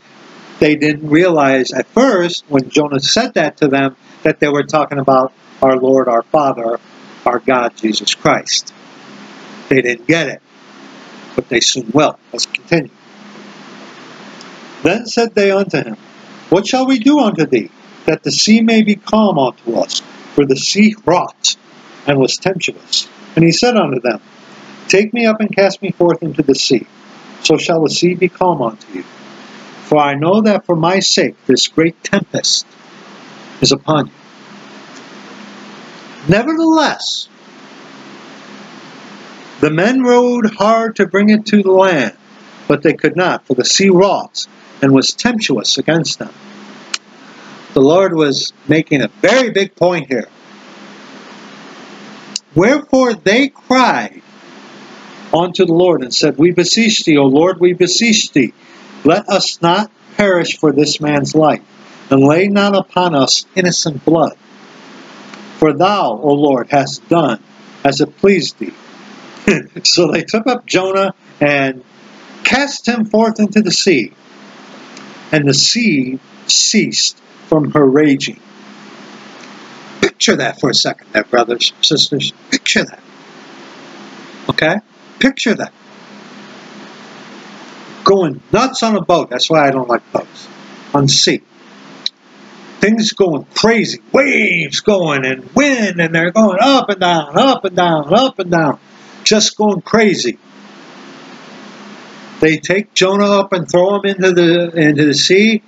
they didn't realize at first, when Jonah said that to them, that they were talking about our Lord, our Father, our God, Jesus Christ. They didn't get it, but they soon will. Let's continue. Then said they unto him, What shall we do unto thee, that the sea may be calm unto us? For the sea wrought, and was tempestuous. And he said unto them, Take me up and cast me forth into the sea, so shall the sea be calm unto you. For I know that for my sake this great tempest is upon you. Nevertheless, the men rowed hard to bring it to the land, but they could not, for the sea wrought and was tempestuous against them. The Lord was making a very big point here. Wherefore they cried unto the Lord and said, We beseech thee, O Lord, we beseech thee, let us not perish for this man's life, and lay not upon us innocent blood. For thou, O Lord, hast done as it pleased thee. So they took up Jonah and cast him forth into the sea, and the sea ceased from her raging. Picture that for a second there, brothers, sisters. Picture that. Okay? Picture that. Going nuts on a boat. That's why I don't like boats. On sea. Things going crazy. Waves going and wind, and they're going up and down, up and down, up and down. Just going crazy. They take Jonah up and throw him into the sea.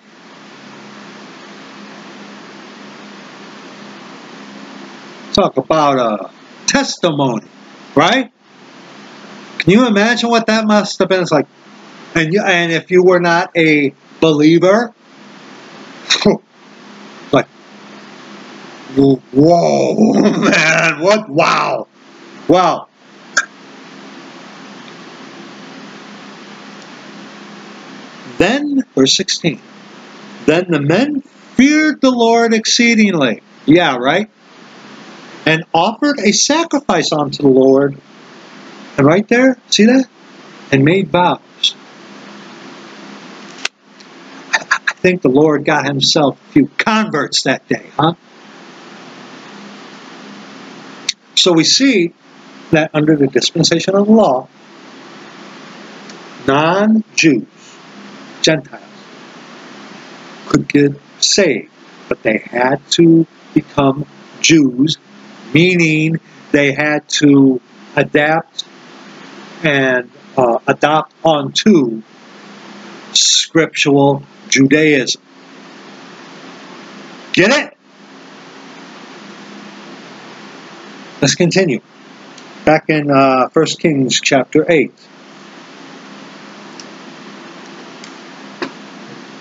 Talk about a testimony, right? Can you imagine what that must have been? It's like, and if you were not a believer, like, whoa, man, what? Wow, wow. Then, verse 16, then the men feared the Lord exceedingly. Yeah, right? And offered a sacrifice unto the Lord. And right there, see that? And made vows. I think the Lord got himself a few converts that day, huh? So we see that under the dispensation of the law, non-Jews, Gentiles, could get saved, but they had to become Jews, meaning they had to adapt and adopt onto scriptural Judaism. Get it? Let's continue. Back in 1 Kings chapter 8.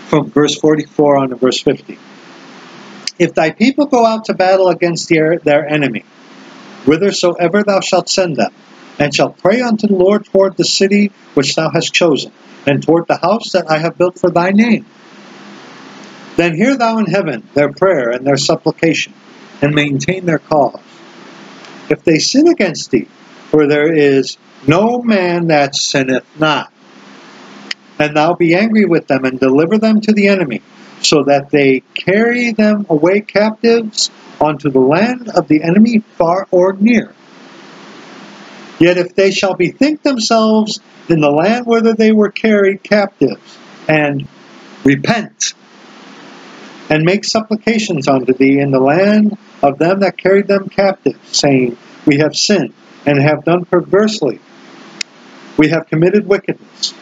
From verse 44 on to verse 50. If thy people go out to battle against their enemy, whithersoever thou shalt send them, and shalt pray unto the Lord toward the city which thou hast chosen, and toward the house that I have built for thy name, then hear thou in heaven their prayer and their supplication, and maintain their cause. If they sin against thee, for there is no man that sinneth not, and thou be angry with them, and deliver them to the enemy, so that they carry them away captives unto the land of the enemy, far or near. Yet if they shall bethink themselves in the land whither they were carried captives, and repent, and make supplications unto thee in the land of them that carried them captive, saying, We have sinned, and have done perversely, we have committed wickedness,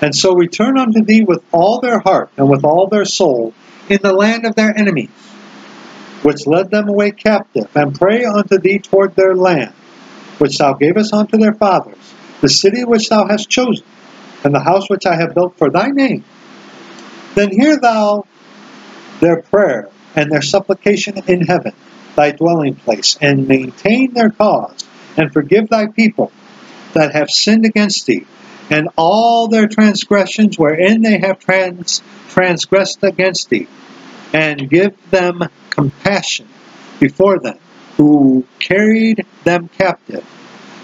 and so return unto thee with all their heart and with all their soul in the land of their enemies, which led them away captive, and pray unto thee toward their land, which thou gavest unto their fathers, the city which thou hast chosen, and the house which I have built for thy name. Then hear thou their prayer and their supplication in heaven, thy dwelling place, and maintain their cause, and forgive thy people that have sinned against thee, and all their transgressions wherein they have transgressed against thee, and give them compassion before them who carried them captive,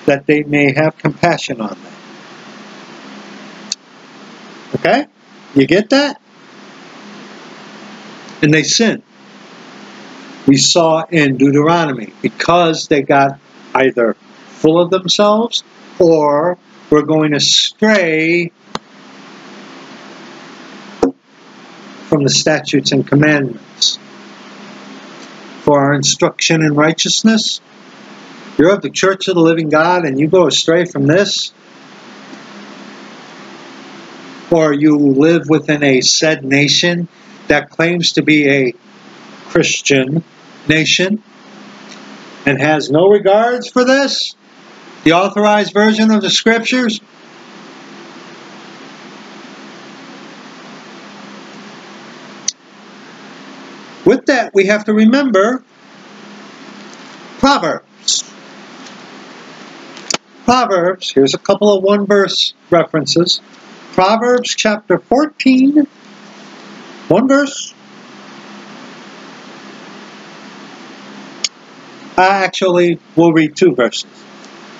that they may have compassion on them. Okay? You get that? And they sinned. We saw in Deuteronomy, because they got either full of themselves or we're going astray from the statutes and commandments. For our instruction in righteousness, you're of the church of the living God and you go astray from this, or you live within a said nation that claims to be a Christian nation and has no regards for this, the Authorized Version of the Scriptures, with that we have to remember Proverbs. Proverbs, here's a couple of one-verse references. Proverbs chapter 14, one verse. Actually, we'll read two verses.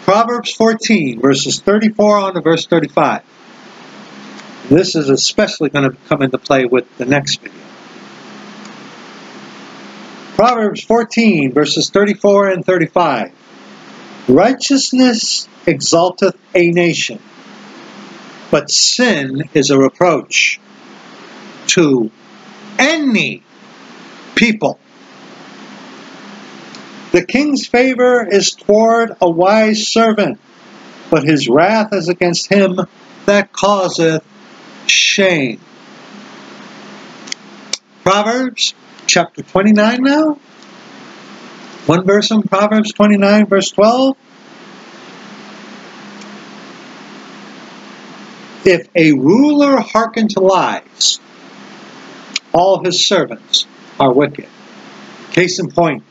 Proverbs 14, verses 34 on to verse 35. This is especially going to come into play with the next video. Proverbs 14, verses 34 and 35. Righteousness exalteth a nation, but sin is a reproach to any people. The king's favor is toward a wise servant, but his wrath is against him that causeth shame. Proverbs chapter 29 now. One verse in Proverbs 29, verse 12. If a ruler hearken to lies, all his servants are wicked. Case in point,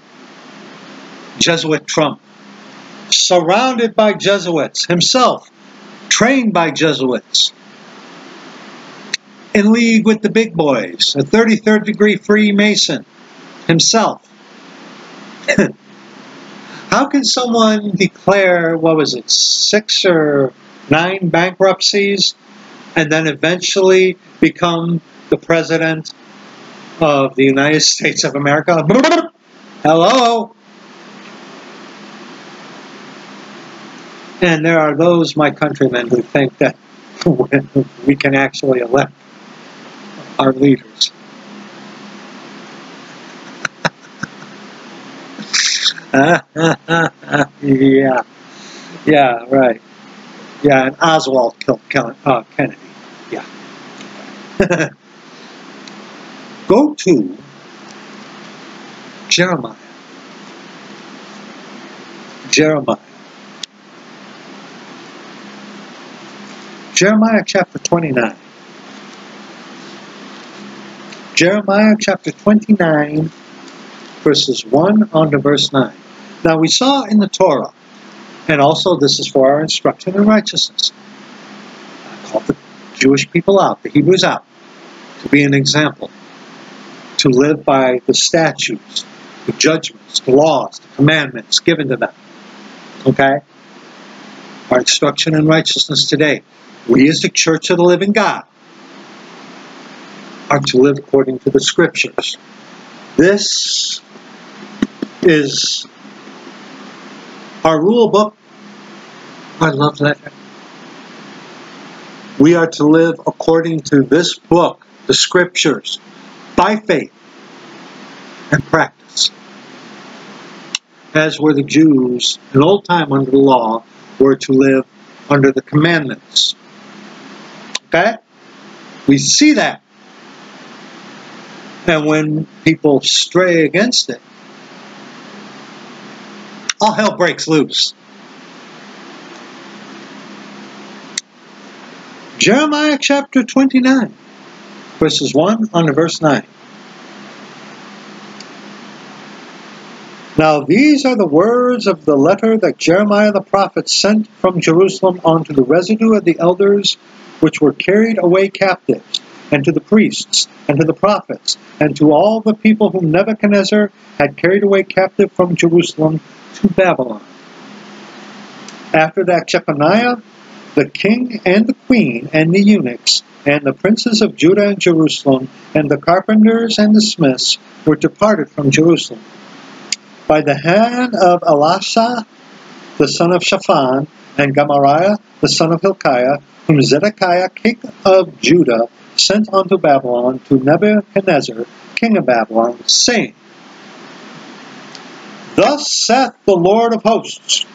Jesuit Trump, surrounded by Jesuits, himself trained by Jesuits, in league with the big boys, a 33rd degree Freemason himself. How can someone declare, what was it, 6 or 9 bankruptcies, and then eventually become the President of the United States of America? Hello? And there are those, my countrymen, who think that we can actually elect our leaders. Yeah, right. Yeah, and Oswald killed Kennedy. Yeah. Go to Jeremiah. Jeremiah chapter 29. Jeremiah chapter 29, verses 1 on to verse 9. Now we saw in the Torah, and also this is for our instruction in righteousness. I called the Jewish people out, the Hebrews out, to be an example, to live by the statutes, the judgments, the laws, the commandments given to them. Okay? Our instruction in righteousness today. We as the Church of the Living God are to live according to the Scriptures. This is our rule book. I love that. We are to live according to this book, the Scriptures, by faith and practice. As were the Jews in old time under the law, were to live under the commandments. Okay? We see that. And when people stray against it, all hell breaks loose. Jeremiah chapter 29, verses 1 on to verse 9. Now these are the words of the letter that Jeremiah the prophet sent from Jerusalem unto the residue of the elders which were carried away captives, and to the priests, and to the prophets, and to all the people whom Nebuchadnezzar had carried away captive from Jerusalem to Babylon. After that Jeconiah, the king and the queen, and the eunuchs, and the princes of Judah and Jerusalem, and the carpenters and the smiths, were departed from Jerusalem. By the hand of Elisha, the son of Shaphan, and Gemariah, the son of Hilkiah, whom Zedekiah, king of Judah, sent unto Babylon to Nebuchadnezzar, king of Babylon, saying, Thus saith the Lord of hosts,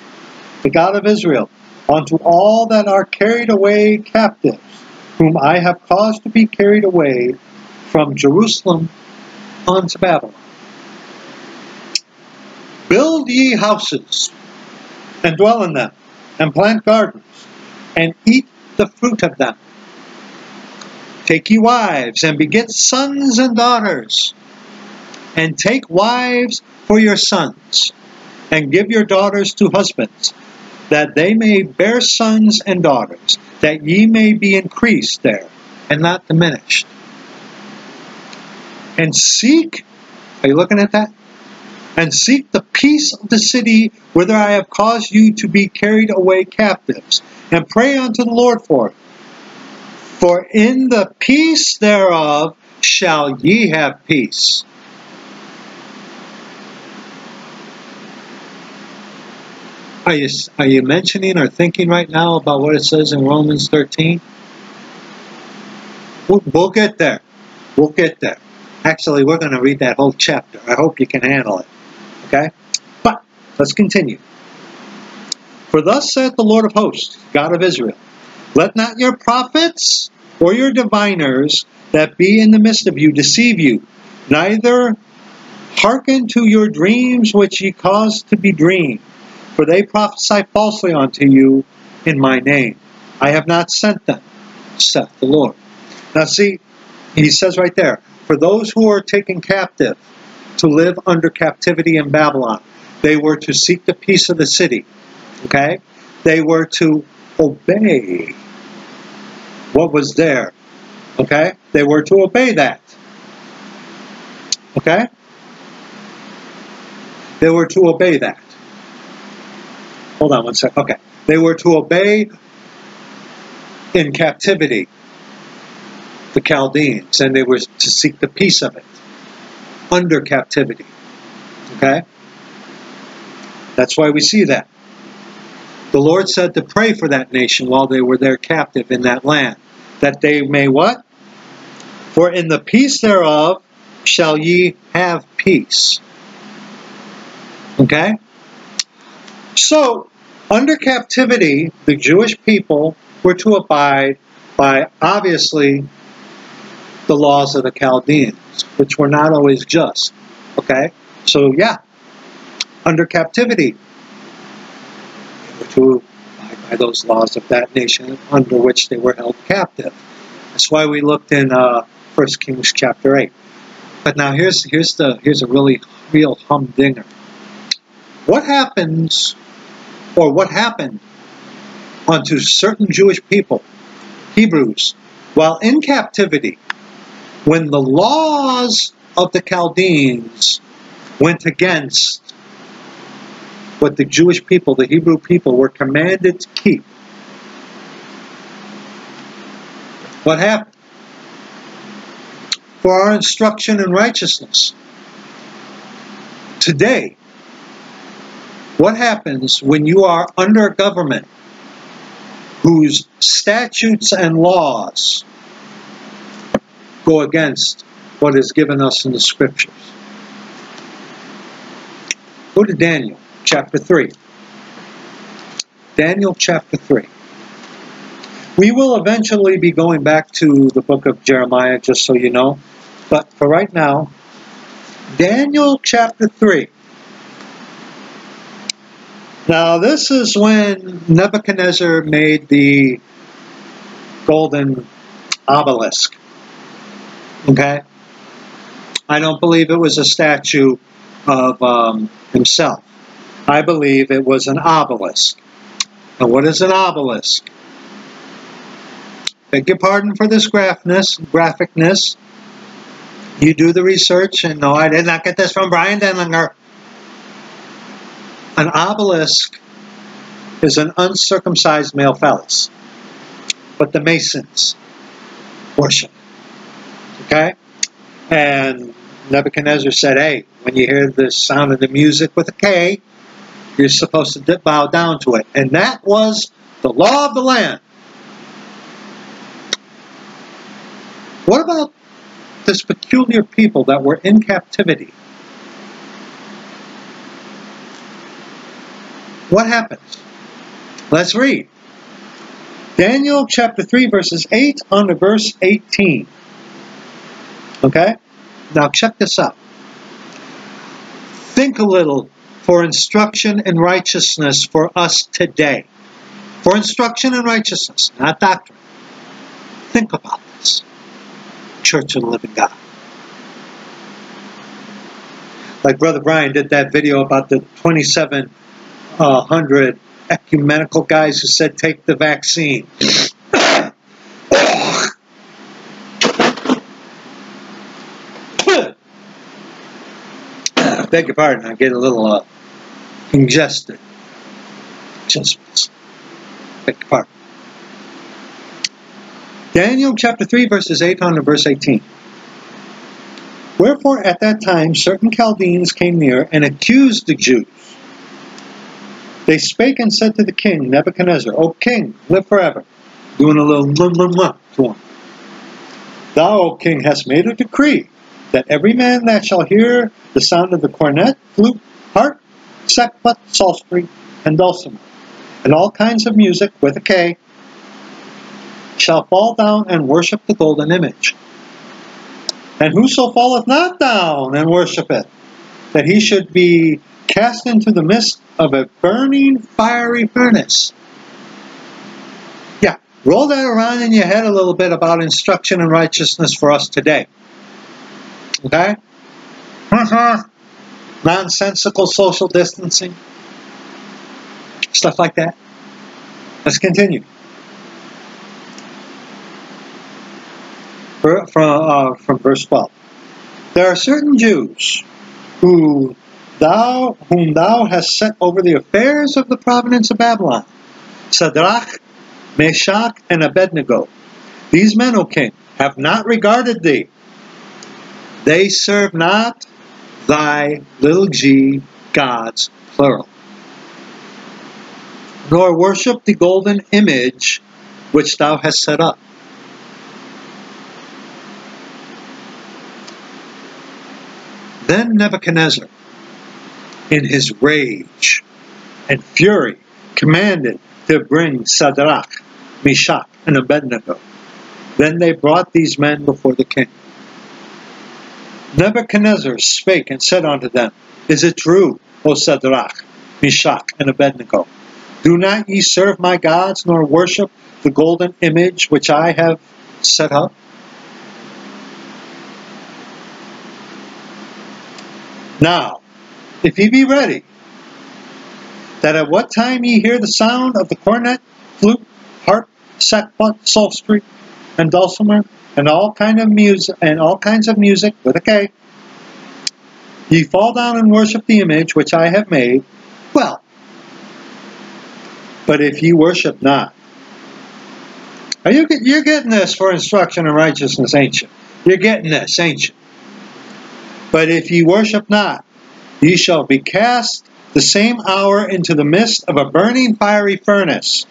the God of Israel, unto all that are carried away captives, whom I have caused to be carried away from Jerusalem unto Babylon. Build ye houses, and dwell in them, and plant gardens, and eat the fruit of them. Take ye wives, and beget sons and daughters, and take wives for your sons, and give your daughters to husbands, that they may bear sons and daughters, that ye may be increased there, and not diminished. And seek, are you looking at that? And seek the peace of the city whither I have caused you to be carried away captives, and pray unto the Lord for it. For in the peace thereof shall ye have peace. Are you mentioning or thinking right now about what it says in Romans 13? We'll get there. We'll get there. Actually, we're going to read that whole chapter. I hope you can handle it. Okay? But let's continue. For thus saith the Lord of hosts, God of Israel, Let not your prophets or your diviners that be in the midst of you deceive you, neither hearken to your dreams which ye cause to be dreamed, for they prophesy falsely unto you in my name. I have not sent them, saith the Lord. Now see, he says right there, for those who are taken captive to live under captivity in Babylon, they were to seek the peace of the city, okay? They were to obey what was there, okay? They were to obey that, okay? They were to obey that. Hold on one sec, okay. They were to obey in captivity the Chaldeans, and they were to seek the peace of it under captivity, okay? That's why we see that. The Lord said to pray for that nation while they were there captive in that land, that they may what? For in the peace thereof shall ye have peace. Okay? So, under captivity, the Jewish people were to abide by, obviously, the laws of the Chaldeans, which were not always just. Okay? So, yeah. Under captivity, they were to abide by those laws of that nation under which they were held captive. That's why we looked in 1 Kings chapter 8. But now here's a really real humdinger. What happens, or what happened unto certain Jewish people, Hebrews, while in captivity, when the laws of the Chaldeans went against what the Jewish people, the Hebrew people, were commanded to keep? What happened? For our instruction in righteousness. Today, what happens when you are under a government whose statutes and laws go against what is given us in the Scriptures? Go to Daniel chapter 3. Daniel chapter 3. We will eventually be going back to the book of Jeremiah, just so you know. But for right now, Daniel chapter 3. Now, this is when Nebuchadnezzar made the golden obelisk. Okay? I don't believe it was a statue of himself. I believe it was an obelisk. Now, what is an obelisk? Beg your pardon for this graphicness. You do the research, and no, I did not get this from Brian Denlinger. An obelisk is an uncircumcised male phallus, but the Masons worship. Okay? And Nebuchadnezzar said, hey, when you hear the sound of the music with a K, you're supposed to bow down to it. And that was the law of the land. What about this peculiar people that were in captivity? What happens? Let's read. Daniel chapter 3, verses 8 on to verse 18. Okay? Now check this out. Think a little for instruction in righteousness for us today. For instruction in righteousness, not doctrine. Think about this. Church of the Living God. Like Brother Brian did that video about the 2,700 ecumenical guys who said take the vaccine. Beg your pardon, I get a little congested. Just beg your pardon. Daniel chapter 3, verses 8 on to verse 18. Wherefore at that time certain Chaldeans came near and accused the Jews. They spake and said to the king, Nebuchadnezzar, O king, live forever. Doing a little to him. Thou, O king, hast made a decree that every man that shall hear the sound of the cornet, flute, harp, sackbut, psaltery, and dulcimer, and all kinds of music with a K, shall fall down and worship the golden image. And whoso falleth not down and worshipeth, that he should be cast into the midst of a burning fiery furnace. Yeah, roll that around in your head a little bit about instruction and righteousness for us today. Okay? Nonsensical social distancing. Stuff like that. Let's continue. From verse 12. There are certain Jews whom thou hast set over the affairs of the province of Babylon, Sadrach, Meshach, and Abednego. These men, O king, have not regarded thee. They serve not thy little g gods, plural. nor worship the golden image which thou hast set up. Then Nebuchadnezzar, in his rage and fury, commanded to bring Shadrach, Meshach, and Abednego. Then they brought these men before the king. Nebuchadnezzar spake and said unto them, Is it true, O Shadrach, Meshach, and Abednego? Do not ye serve my gods, nor worship the golden image which I have set up? Now, if ye be ready, that at what time ye hear the sound of the cornet, flute, harp, sackbut, psaltery, and dulcimer, and all kinds of music with a K, ye fall down and worship the image which I have made, well. But if ye worship not, you're getting this for instruction in righteousness, ain't you? You're getting this, ain't you? But if ye worship not, ye shall be cast the same hour into the midst of a burning fiery furnace.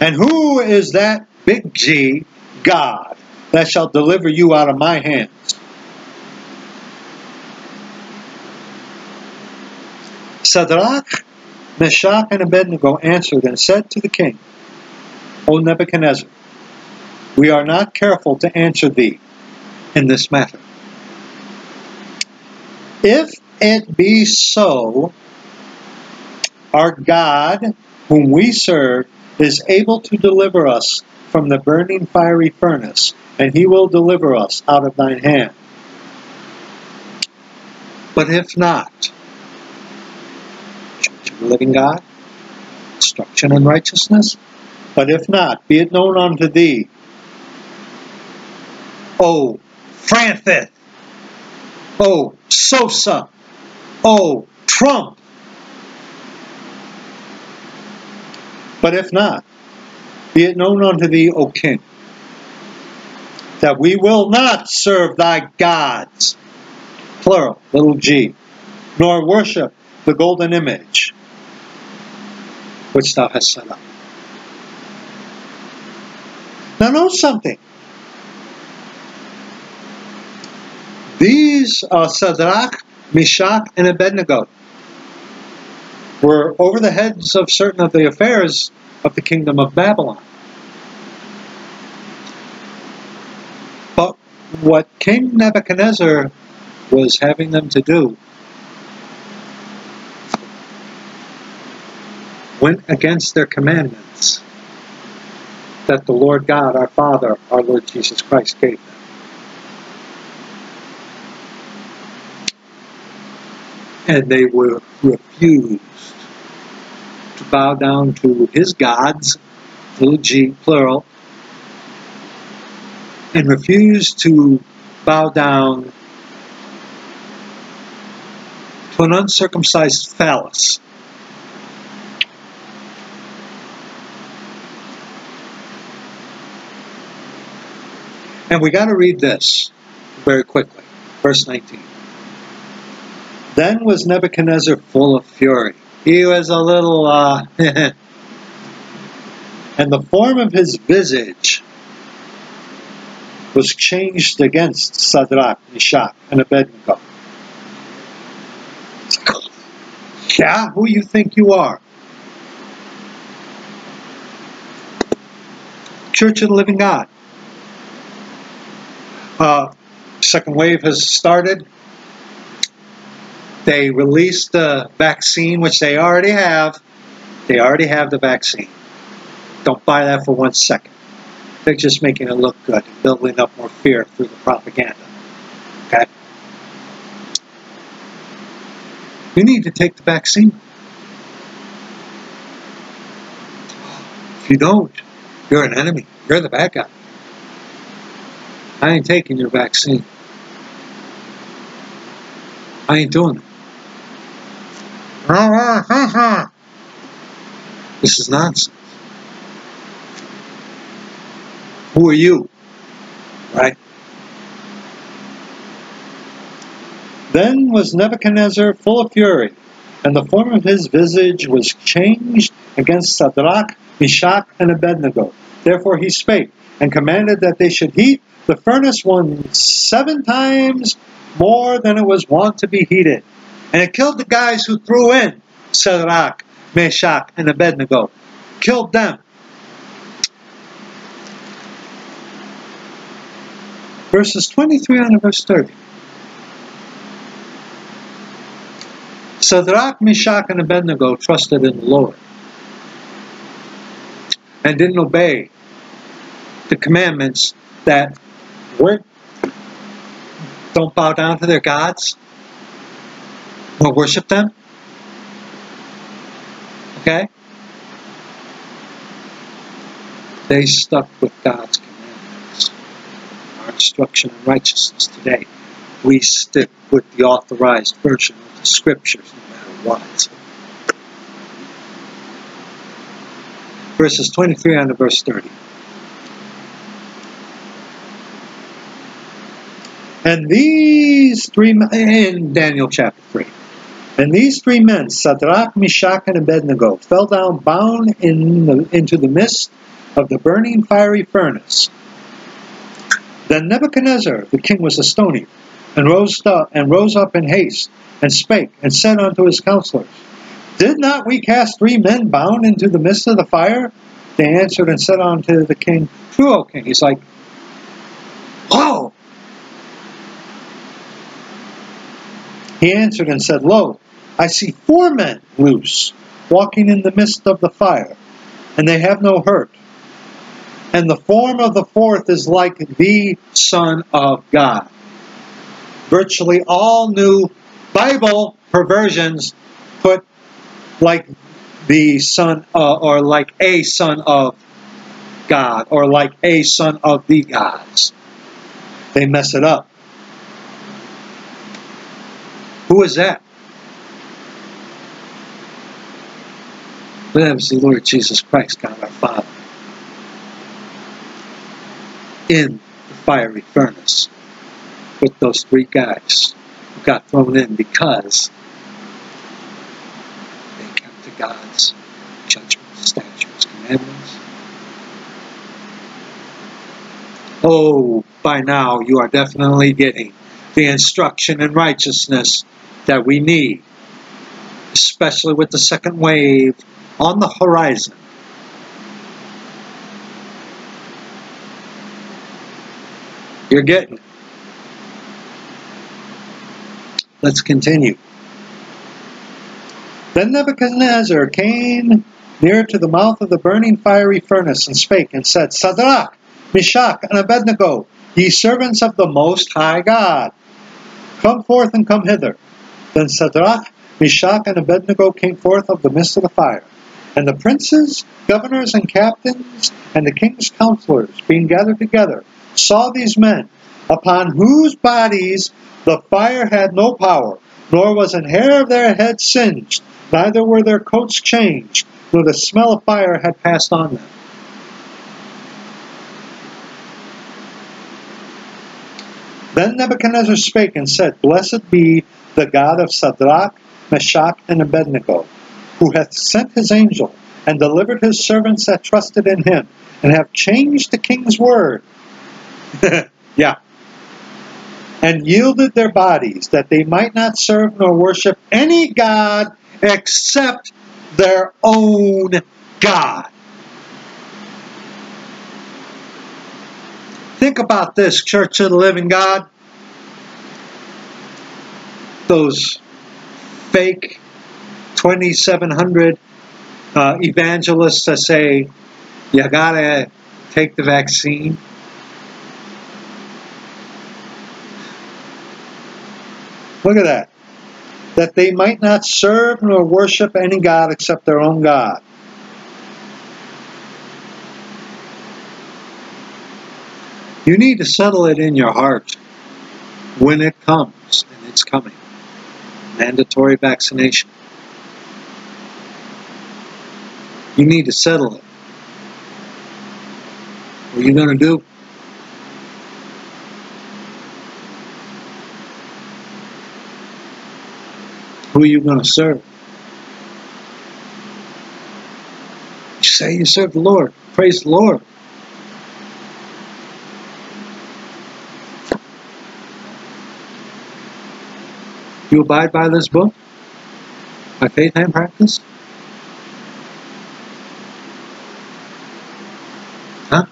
And who is that big G, God, that shall deliver you out of my hands? Shadrach, Meshach, and Abednego answered and said to the king, O Nebuchadnezzar, we are not careful to answer thee in this matter. If it be so, our God, whom we serve, is able to deliver us from the burning fiery furnace, and he will deliver us out of thine hand. But if not, Church of the Living God, instruction in righteousness, but if not, be it known unto thee, O Francis, O Sosa, O Trump. But if not, be it known unto thee, O king, that we will not serve thy gods, plural, little g, nor worship the golden image which thou hast set up. Now note something. These Shadrach, Meshach, and Abednego were over the heads of certain of the affairs of the kingdom of Babylon. But what King Nebuchadnezzar was having them to do went against their commandments that the Lord God, our Father, our Lord Jesus Christ gave them. And they were refused to bow down to his gods, little g, plural, and refused to bow down to an uncircumcised phallus. And we got to read this very quickly, verse 19. Then was Nebuchadnezzar full of fury. He was a little, and the form of his visage was changed against Shadrach, Meshach, and Abednego. Yeah, who you think you are? Church of the Living God. Second wave has started. They released the vaccine, which they already have. They already have the vaccine. Don't buy that for 1 second. They're just making it look good, building up more fear through the propaganda. Okay? You need to take the vaccine. If you don't, you're an enemy. You're the bad guy. I ain't taking your vaccine. I ain't doing it. This is nonsense. Who are you? Right? Then was Nebuchadnezzar full of fury, and the form of his visage was changed against Shadrach, Meshach, and Abednego. Therefore he spake, and commanded that they should heat the furnace 7 times more than it was wont to be heated. And it killed the guys who threw in Shadrach, Meshach, and Abednego. Killed them. Verses 23 on to verse 30. Shadrach, Meshach, and Abednego trusted in the Lord and didn't obey the commandments that were, don't bow down to their gods or worship them. Okay? They stuck with God's commandments, our instruction in righteousness today. We stick with the Authorized Version of the Scriptures no matter what. Verses 23 on to verse 30. And these three men, in Daniel chapter 3, and these three men, Shadrach, Meshach, and Abednego, fell down bound into the midst of the burning fiery furnace. Then Nebuchadnezzar, the king, was astonied, and rose up in haste, and spake, and said unto his counselors, Did not we cast three men bound into the midst of the fire? They answered and said unto the king, True, O king. He's like, Whoa! He answered and said, Lo, I see 4 men loose, walking in the midst of the fire, and they have no hurt. And the form of the 4th is like the Son of God. Virtually all new Bible perversions put like the Son, or like a Son of God, or like a Son of the gods. They mess it up. Who is that? That was the Lord Jesus Christ, God our Father, in the fiery furnace with those 3 guys who got thrown in because they kept the God's judgments, statutes, commandments. Oh, by now you are definitely getting the instruction in righteousness that we need, especially with the second wave on the horizon. You're getting it. Let's continue. Then Nebuchadnezzar came near to the mouth of the burning fiery furnace, and spake, and said, Shadrach, Meshach, and Abednego, ye servants of the Most High God, come forth and come hither. Then Shadrach, Meshach, and Abednego came forth of the midst of the fire. And the princes, governors, and captains, and the king's counselors, being gathered together, saw these men, upon whose bodies the fire had no power, nor was an hair of their head singed, neither were their coats changed, nor the smell of fire had passed on them. Then Nebuchadnezzar spake and said, Blessed be the God of Shadrach, Meshach, and Abednego, who hath sent his angel, and delivered his servants that trusted in him, and have changed the king's word. Yeah. And yielded their bodies, that they might not serve nor worship any god except their own God. Think about this, Church of the Living God. Those fake 2,700 evangelists that say, you gotta take the vaccine. Look at that. That they might not serve nor worship any god except their own God. You need to settle it in your heart when it comes, and it's coming. Mandatory vaccination. You need to settle it. What are you going to do? Who are you going to serve? say you serve the Lord. Praise the Lord. You abide by this book, by faith and practice? Huh?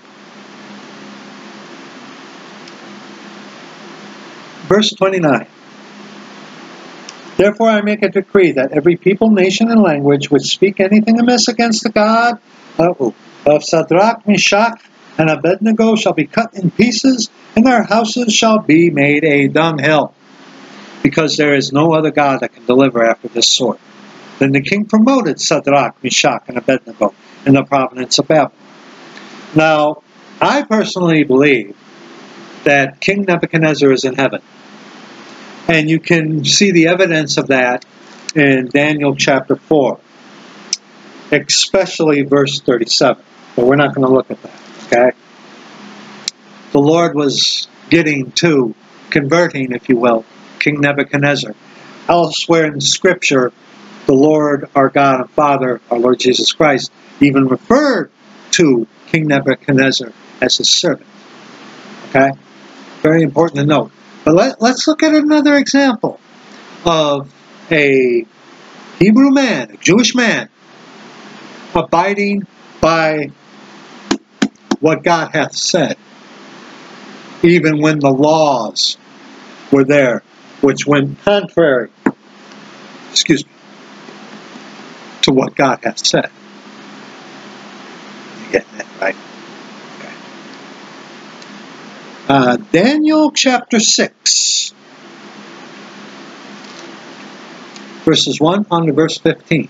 Verse 29. Therefore I make a decree that every people, nation, and language which speak anything amiss against the God of Shadrach, Meshach, and Abednego shall be cut in pieces, and their houses shall be made a dunghill. Because there is no other God that can deliver after this sort. Then the king promoted Shadrach, Meshach, and Abednego in the province of Babylon. Now, I personally believe that King Nebuchadnezzar is in heaven. And you can see the evidence of that in Daniel chapter 4, especially verse 37. But we're not going to look at that, okay? The Lord was getting to, converting, if you will, King Nebuchadnezzar. Elsewhere in Scripture, the Lord, our God and Father, our Lord Jesus Christ, even referred to King Nebuchadnezzar as his servant. Okay? Very important to note. But let's look at another example of a Hebrew man, a Jewish man, abiding by what God hath said, even when the laws were there, which went contrary, excuse me, to what God hath said. You getting that right? Okay. Daniel chapter 6, verses 1 on to verse 15.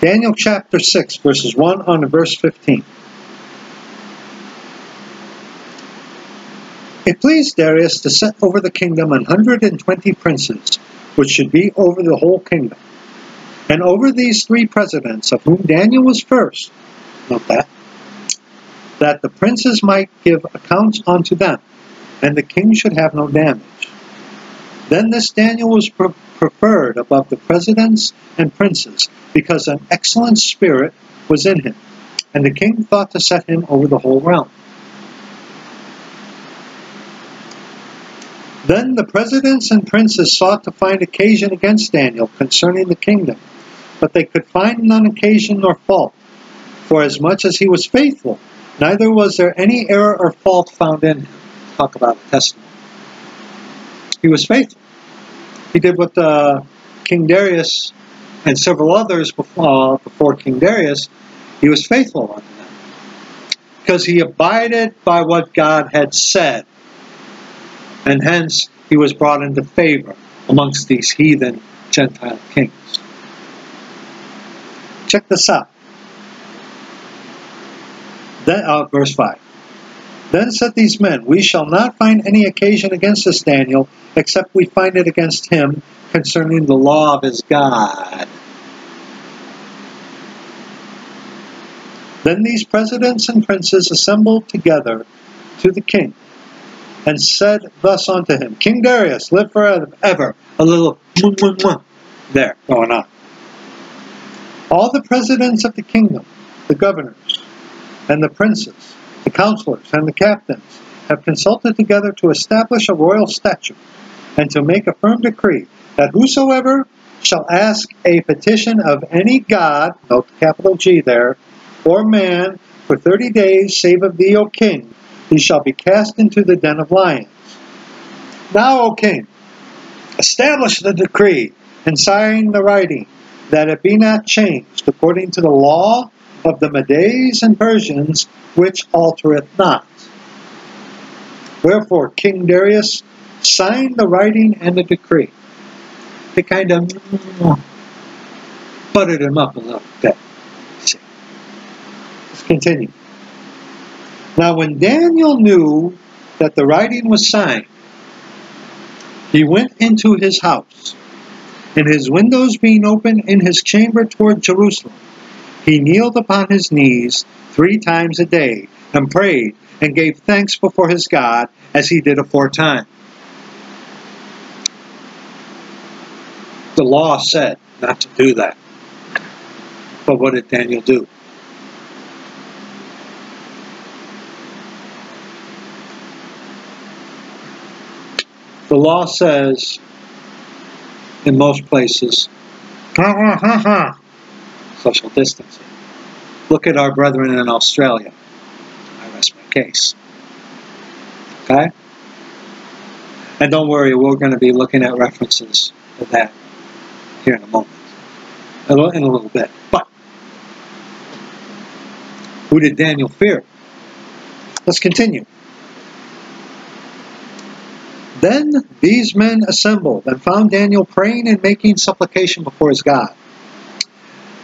Daniel chapter 6, verses 1 on to verse 15. It pleased Darius to set over the kingdom 120 princes, which should be over the whole kingdom, and over these three presidents, of whom Daniel was first, note that the princes might give accounts unto them, and the king should have no damage. Then this Daniel was preferred above the presidents and princes, because an excellent spirit was in him, and the king thought to set him over the whole realm. Then the presidents and princes sought to find occasion against Daniel concerning the kingdom, but they could find none occasion nor fault, for as much as he was faithful, neither was there any error or fault found in him. Talk about a testimony. He was faithful. He did what King Darius and several others before King Darius, he was faithful unto them, because he abided by what God had said. And hence, he was brought into favor amongst these heathen Gentile kings. Check this out. Then, verse 5. Then said these men, we shall not find any occasion against this Daniel, except we find it against him concerning the law of his God. Then these presidents and princes assembled together to the king, and said thus unto him, King Darius, live forever. A little there going on. All the presidents of the kingdom, the governors, and the princes, the counselors, and the captains, have consulted together to establish a royal statute, and to make a firm decree, that whosoever shall ask a petition of any god, note the capital G there, or man, for 30 days, save of thee, O king, he shall be cast into the den of lions. Now, O king, establish the decree, and sign the writing, that it be not changed, according to the law of the Medes and Persians, which altereth not. Wherefore, King Darius signed the writing and the decree. They kind of buttered him up a little bit. Let's continue. Now, when Daniel knew that the writing was signed, he went into his house, and his windows being open in his chamber toward Jerusalem, he kneeled upon his knees 3 times a day, and prayed, and gave thanks before his God, as he did aforetime. The law said not to do that. But what did Daniel do? The law says, in most places, social distancing. Look at our brethren in Australia. I rest my case. Okay? And don't worry, we're going to be looking at references to that here in a moment. In a little bit. But, who did Daniel fear? Let's continue. Then these men assembled and found Daniel praying and making supplication before his God.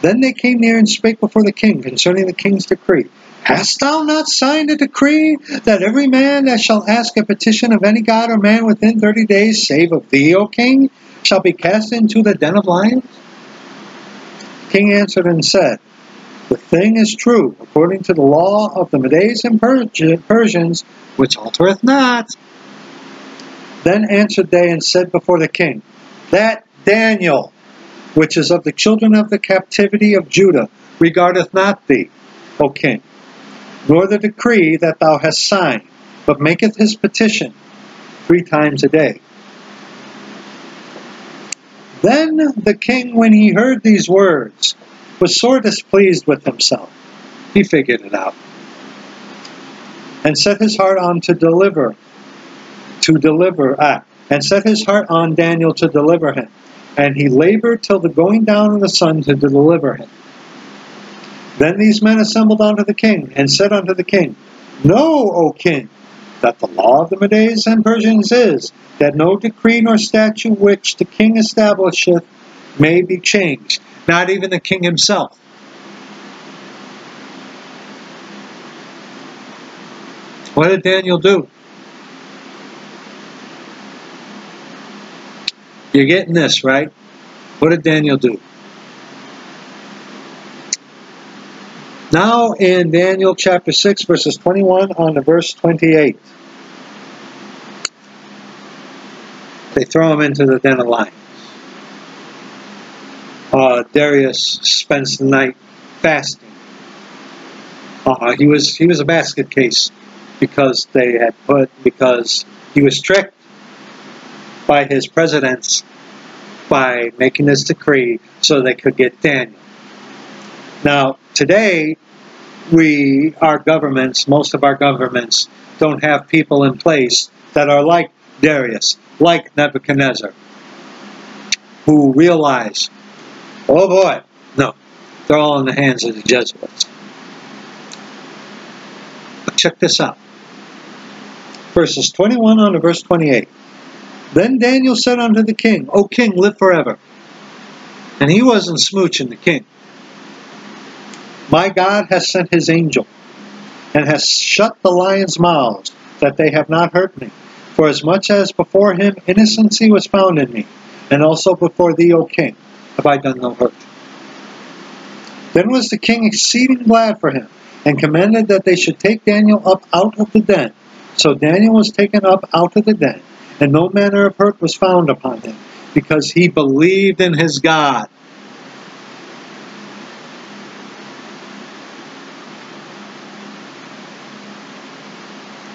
Then they came near and spake before the king concerning the king's decree. Hast thou not signed a decree that every man that shall ask a petition of any god or man within 30 days, save of thee, O king, shall be cast into the den of lions? The king answered and said, The thing is true, according to the law of the Medes and Persians, which altereth not. Then answered they and said before the king, That Daniel, which is of the children of the captivity of Judah, regardeth not thee, O king, nor the decree that thou hast signed, but maketh his petition 3 times a day. Then the king, when he heard these words, was sore displeased with himself. He figured it out, and set his heart on Daniel to deliver him. And he labored till the going down of the sun to deliver him. Then these men assembled unto the king, and said unto the king, Know, O king, that the law of the Medes and Persians is, that no decree nor statute which the king establisheth may be changed, not even the king himself. What did Daniel do? You're getting this, right? What did Daniel do? Now in Daniel chapter 6, verses 21 on to verse 28. They throw him into the den of lions. Darius spends the night fasting. He was a basket case because he was tricked by his presidents by making this decree so they could get Daniel. Now, today, most of our governments, don't have people in place that are like Darius, like Nebuchadnezzar, who realize, oh boy, no, they're all in the hands of the Jesuits. But check this out. Verses 21 on to verse 28. Then Daniel said unto the king, O king, live forever. And he wasn't smooching the king. My God has sent his angel, and has shut the lions' mouths, that they have not hurt me. For as much as before him innocency was found in me, and also before thee, O king, have I done no hurt. Then was the king exceeding glad for him, and commanded that they should take Daniel up out of the den. So Daniel was taken up out of the den, and no manner of hurt was found upon him, because he believed in his God.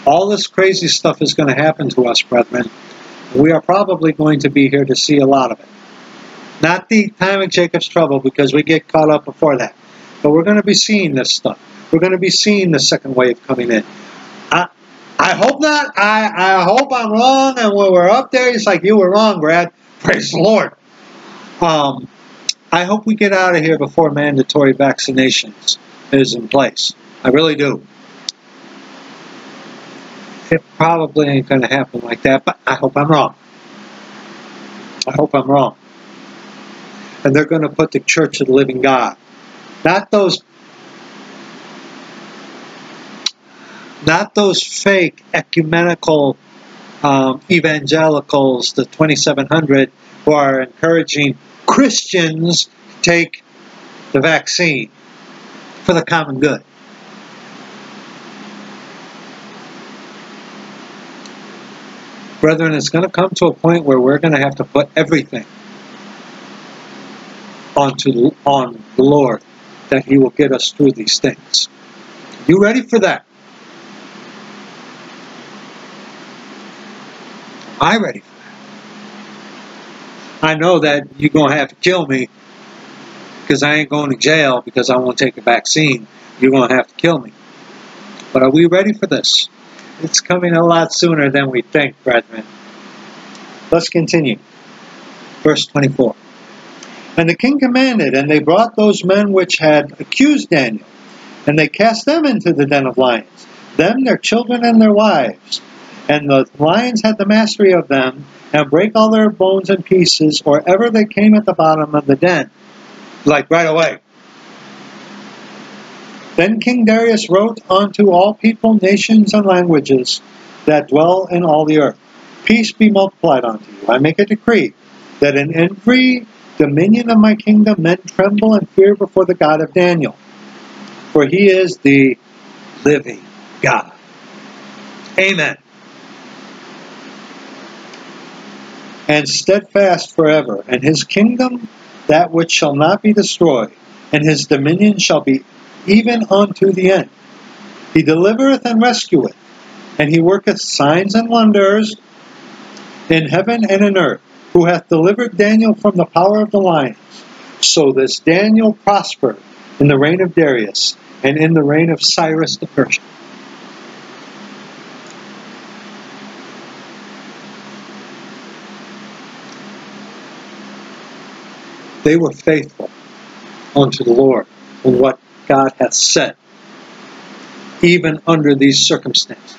All this crazy stuff is going to happen to us, brethren. We are probably going to be here to see a lot of it. Not the time of Jacob's trouble, because we get caught up before that. But we're going to be seeing this stuff. We're going to be seeing the second wave coming in. I hope not. I hope I'm wrong. And when we're up there, it's like, you were wrong, Brad. Praise the Lord. I hope we get out of here before mandatory vaccinations is in place. I really do. It probably ain't going to happen like that, but I hope I'm wrong. I hope I'm wrong. And they're going to put the Church of the Living God. Not those fake ecumenical evangelicals, the 2,700, who are encouraging Christians to take the vaccine for the common good. Brethren, it's going to come to a point where we're going to have to put everything on the Lord, that he will get us through these things. You ready for that? I'm ready for that. I know that you're going to have to kill me because I ain't going to jail because I won't take a vaccine. You're going to have to kill me. But are we ready for this? It's coming a lot sooner than we think, brethren. Let's continue. Verse 24. And the king commanded, and they brought those men which had accused Daniel, and they cast them into the den of lions, them, their children, and their wives. And the lions had the mastery of them, and brake all their bones in pieces, or ever they came at the bottom of the den. Like right away. Then King Darius wrote unto all people, nations, and languages that dwell in all the earth, peace be multiplied unto you. I make a decree that in every dominion of my kingdom men tremble and fear before the God of Daniel, for he is the living God. Amen. And steadfast forever, and his kingdom that which shall not be destroyed, and his dominion shall be even unto the end. He delivereth and rescueth, and he worketh signs and wonders in heaven and in earth, who hath delivered Daniel from the power of the lions. So this Daniel prospered in the reign of Darius, and in the reign of Cyrus the Persian. They were faithful unto the Lord in what God hath said, even under these circumstances.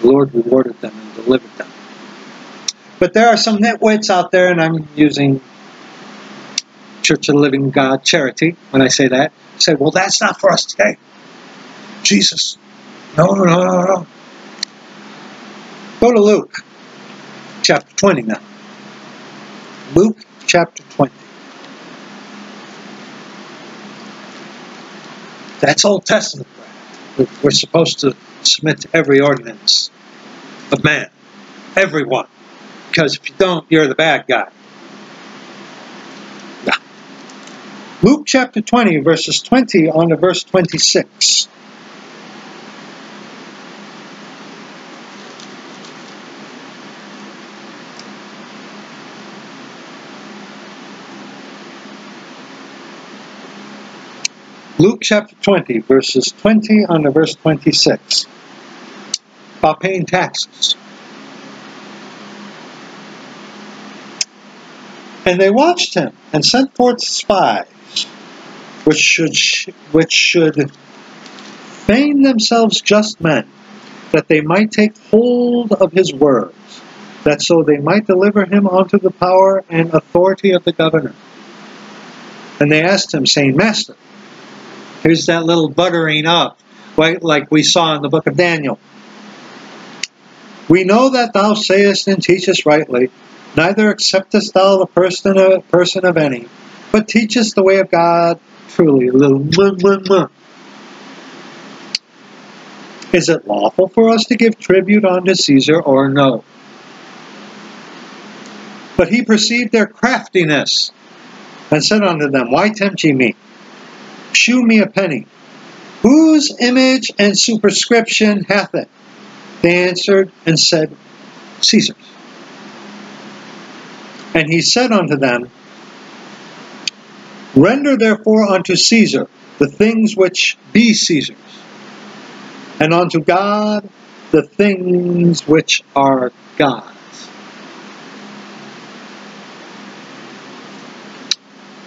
The Lord rewarded them and delivered them. But there are some nitwits out there, and I'm using Church of the Living God charity when I say that. Say, well, that's not for us today. Jesus. No. Go to Luke chapter 20 now. Luke chapter 20. That's Old Testament. We're supposed to submit to every ordinance of man. Everyone. Because if you don't, you're the bad guy. Nah. Luke chapter 20, verses 20 on to verse 26. Luke chapter 20, verses 20 on to verse 26. About paying taxes. And they watched him, and sent forth spies, which should feign themselves just men, that they might take hold of his words, that so they might deliver him unto the power and authority of the governor. And they asked him, saying, Master, here's that little buttering up, right, like we saw in the book of Daniel. We know that thou sayest and teachest rightly, neither acceptest thou the person of any, but teachest the way of God truly. Is it lawful for us to give tribute unto Caesar or no? But he perceived their craftiness, and said unto them, Why tempt ye me? Shew me a penny. Whose image and superscription hath it? They answered and said, Caesar's. And he said unto them, Render therefore unto Caesar the things which be Caesar's, and unto God the things which are God's.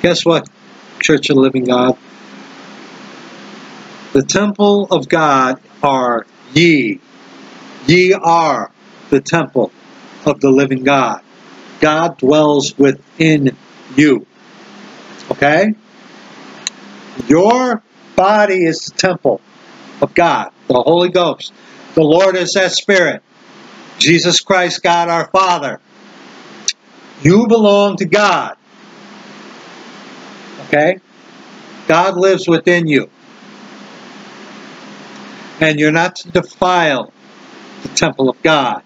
Guess what, Church of the Living God? The temple of God are ye. Ye are the temple of the living God. God dwells within you. Okay? Your body is the temple of God, the Holy Ghost. The Lord is that Spirit. Jesus Christ, God our Father. You belong to God. Okay? God lives within you. And you're not to defile the temple of God.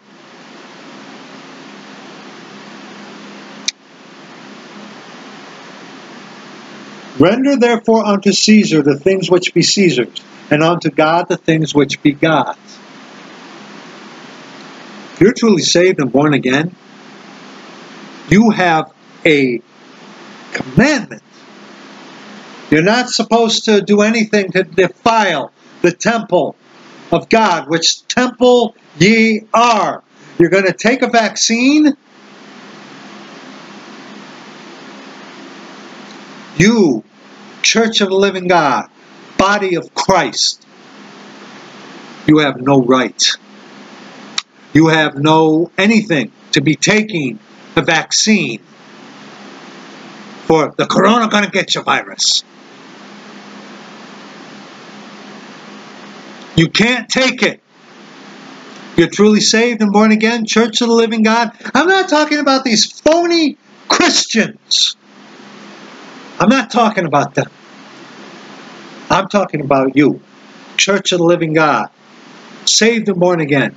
Render therefore unto Caesar the things which be Caesar's, and unto God the things which be God's. If you're truly saved and born again, you have a commandment. You're not supposed to do anything to defile the temple of God, which temple ye are. You're going to take a vaccine. You, Church of the Living God, body of Christ, you have no right. You have no anything to be taking a vaccine for the corona gonna get you virus. You can't take it. You're truly saved and born again, Church of the Living God. I'm not talking about these phony Christians. I'm not talking about them. I'm talking about you, Church of the Living God, saved and born again.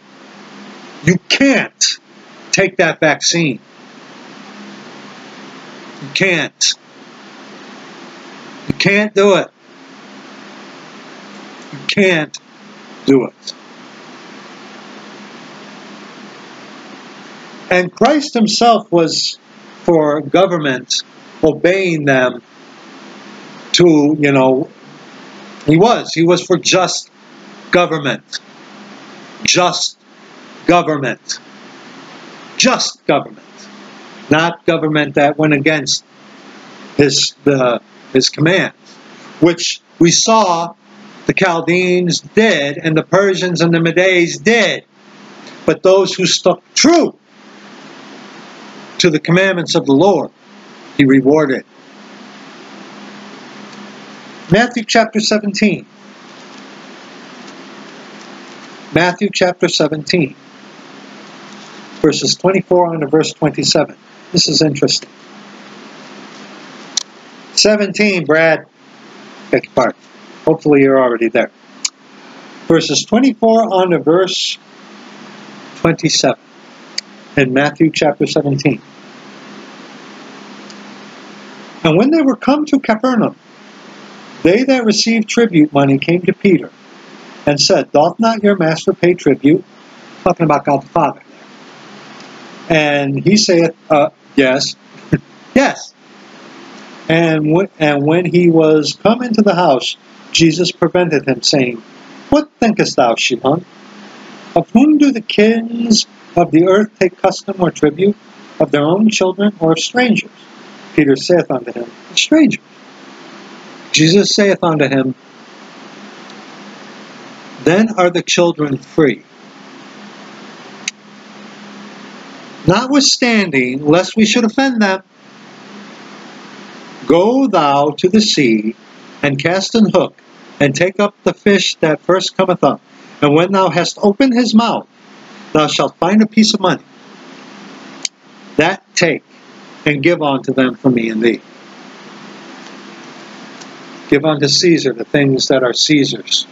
You can't take that vaccine. You can't. You can't do it. You can't do it. And Christ himself was for government obeying them to, you know, he was for just government. Just government. Just government. Not government that went against his commands, which we saw the Chaldeans did, and the Persians and the Medes did. But those who stuck true to the commandments of the Lord, he rewarded. Matthew chapter 17. Matthew chapter 17. Verses 24 on to verse 27. This is interesting. 17, Brad. Beg your pardon. Hopefully you're already there. Verses 24 on to verse 27. In Matthew chapter 17. And when they were come to Capernaum, they that received tribute money came to Peter, and said, Doth not your master pay tribute? Talking about God the Father. And he saith, Yes. Yes. And when he was come into the house, Jesus prevented him, saying, What thinkest thou, Shimon? Of whom do the kings of the earth take custom or tribute? Of their own children, or of strangers? Peter saith unto him, Strangers. Jesus saith unto him, Then are the children free. Notwithstanding, lest we should offend them, go thou to the sea, and cast an hook, and take up the fish that first cometh up. And when thou hast opened his mouth, thou shalt find a piece of money. That take, and give unto them for me and thee. Give unto Caesar the things that are Caesar's.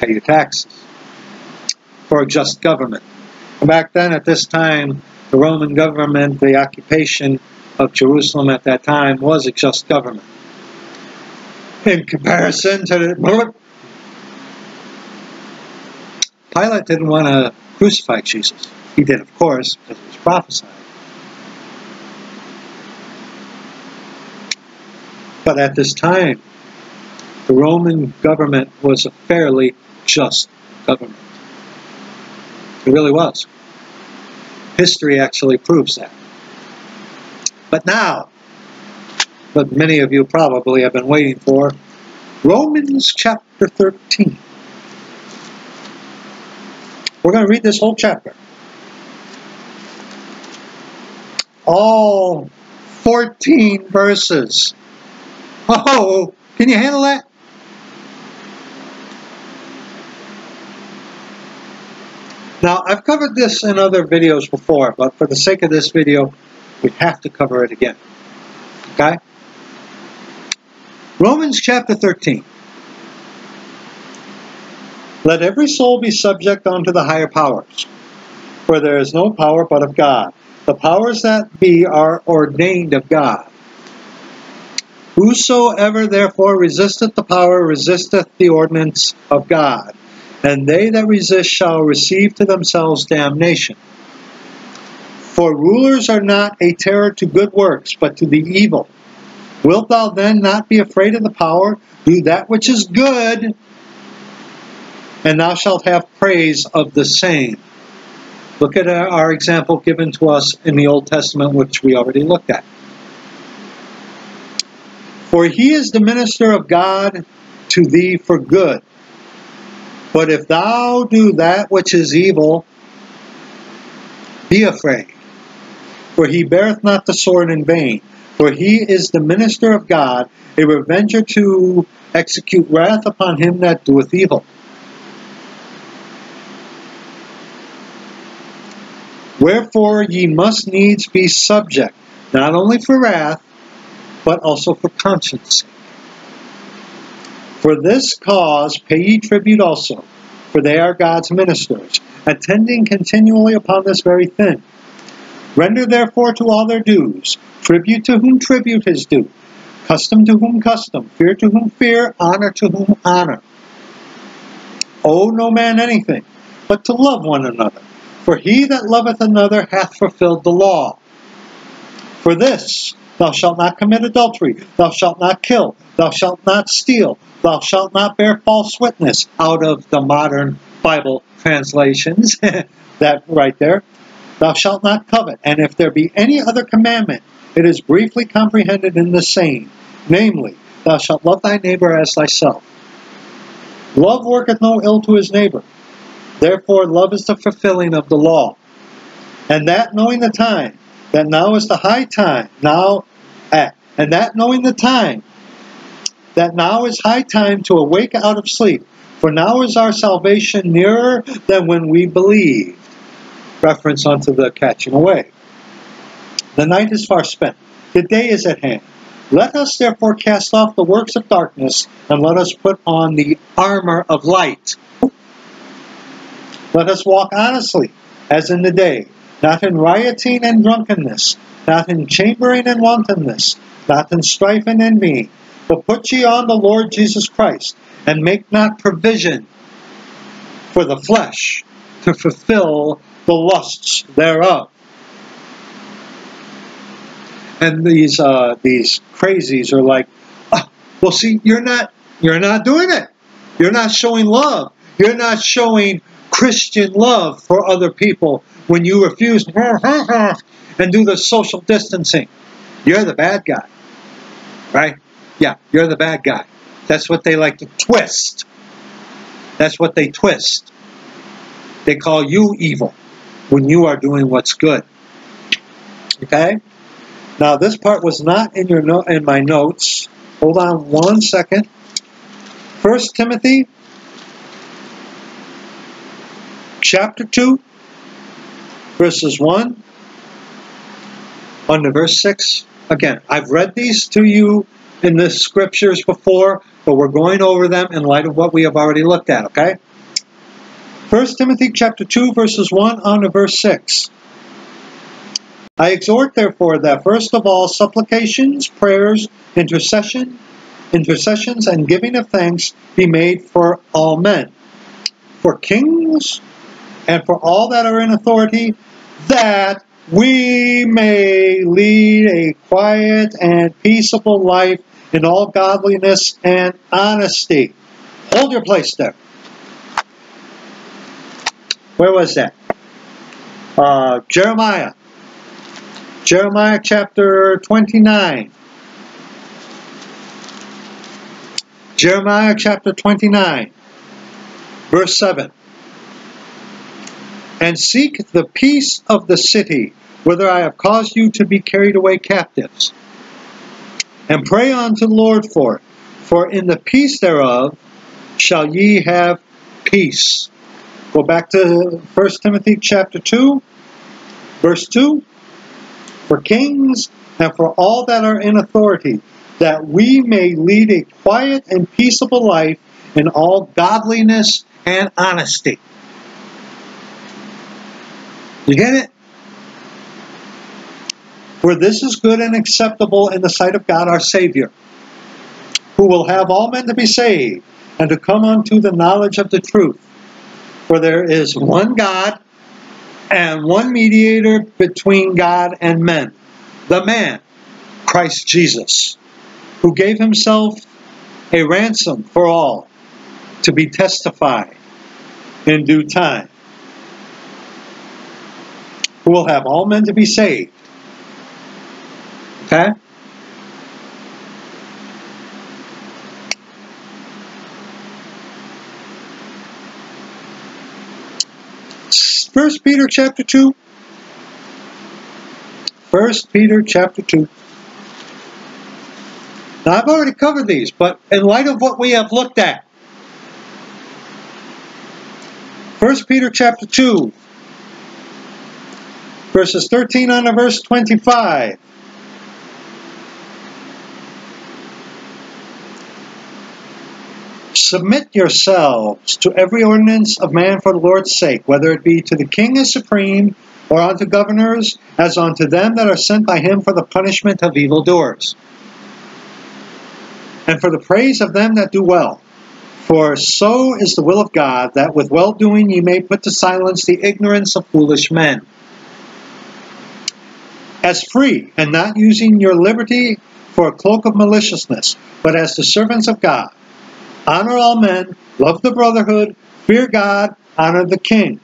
Pay your taxes. For a just government. And back then, at this time, the Roman government, the occupation of Jerusalem at that time, was a just government. In comparison to the... Pilate didn't want to crucify Jesus. He did, of course, because it was prophesied. But at this time, the Roman government was a fairly just government. It really was. History actually proves that. But now, what many of you probably have been waiting for, Romans chapter 13. We're going to read this whole chapter. All 14 verses. Oh, can you handle that? Now, I've covered this in other videos before, but for the sake of this video, we have to cover it again. Okay? Romans chapter 13. Let every soul be subject unto the higher powers, for there is no power but of God. The powers that be are ordained of God. Whosoever therefore resisteth the power resisteth the ordinance of God, and they that resist shall receive to themselves damnation. For rulers are not a terror to good works, but to the evil. Wilt thou then not be afraid of the power? Do that which is good, and thou shalt have praise of the same. Look at our example given to us in the Old Testament, which we already looked at. For he is the minister of God to thee for good. But if thou do that which is evil, be afraid. For he beareth not the sword in vain. For he is the minister of God, a revenger to execute wrath upon him that doeth evil. Wherefore ye must needs be subject, not only for wrath, but also for conscience sake. For this cause pay ye tribute also, for they are God's ministers, attending continually upon this very thing. Render therefore to all their dues, tribute to whom tribute is due, custom to whom custom, fear to whom fear, honor to whom honor. Owe no man anything, but to love one another, for he that loveth another hath fulfilled the law. For this, thou shalt not commit adultery, thou shalt not kill, thou shalt not steal, thou shalt not bear false witness, out of the modern Bible translations, that right there. Thou shalt not covet, and if there be any other commandment, it is briefly comprehended in the same, namely, thou shalt love thy neighbor as thyself. Love worketh no ill to his neighbor. Therefore, love is the fulfilling of the law. And that knowing the time, that now is the high time, now act. And that knowing the time, that now is high time to awake out of sleep. For now is our salvation nearer than when we believed. Reference unto the catching away. The night is far spent. The day is at hand. Let us therefore cast off the works of darkness, and let us put on the armor of light. Let us walk honestly, as in the day, not in rioting and drunkenness, not in chambering and wantonness, not in strife and envying, but put ye on the Lord Jesus Christ, and make not provision for the flesh to fulfill the lusts thereof. And these crazies are like, oh, well, see, you're not doing it. You're not showing love. You're not showing Christian love for other people when you refuse and do the social distancing. You're the bad guy, right? Yeah, you're the bad guy. That's what they like to twist. That's what they twist. They call you evil when you are doing what's good. Okay? Now, this part was not in your in my notes. Hold on one second. 1 Timothy chapter 2, verses 1, on to verse 6. Again, I've read these to you in the scriptures before, but we're going over them in light of what we have already looked at, okay? 1 Timothy chapter 2, verses 1 on to verse 6. I exhort, therefore, that first of all supplications, prayers, intercessions, and giving of thanks be made for all men, for kings, and for all that are in authority, that we may lead a quiet and peaceable life in all godliness and honesty. Hold your place there. Where was that? Jeremiah. Jeremiah chapter 29. Jeremiah chapter 29, verse 7. And seek the peace of the city, whither I have caused you to be carried away captives. And pray unto the Lord for it, for in the peace thereof shall ye have peace. Go back to 1 Timothy chapter 2, verse 2. For kings and for all that are in authority, that we may lead a quiet and peaceable life in all godliness and honesty. You get it? For this is good and acceptable in the sight of God our Savior, who will have all men to be saved and to come unto the knowledge of the truth. For there is one God and one mediator between God and men, the man, Christ Jesus, who gave himself a ransom for all, to be testified in due time, who will have all men to be saved. Okay? First Peter chapter 2. First Peter chapter 2. Now, I've already covered these, but in light of what we have looked at, 1 Peter chapter 2, verses 13 on to verse 25. Submit yourselves to every ordinance of man for the Lord's sake, whether it be to the king as supreme, or unto governors, as unto them that are sent by him for the punishment of evildoers, and for the praise of them that do well. For so is the will of God, that with well-doing ye may put to silence the ignorance of foolish men. As free, and not using your liberty for a cloak of maliciousness, but as the servants of God. Honor all men, love the brotherhood, fear God, honor the king.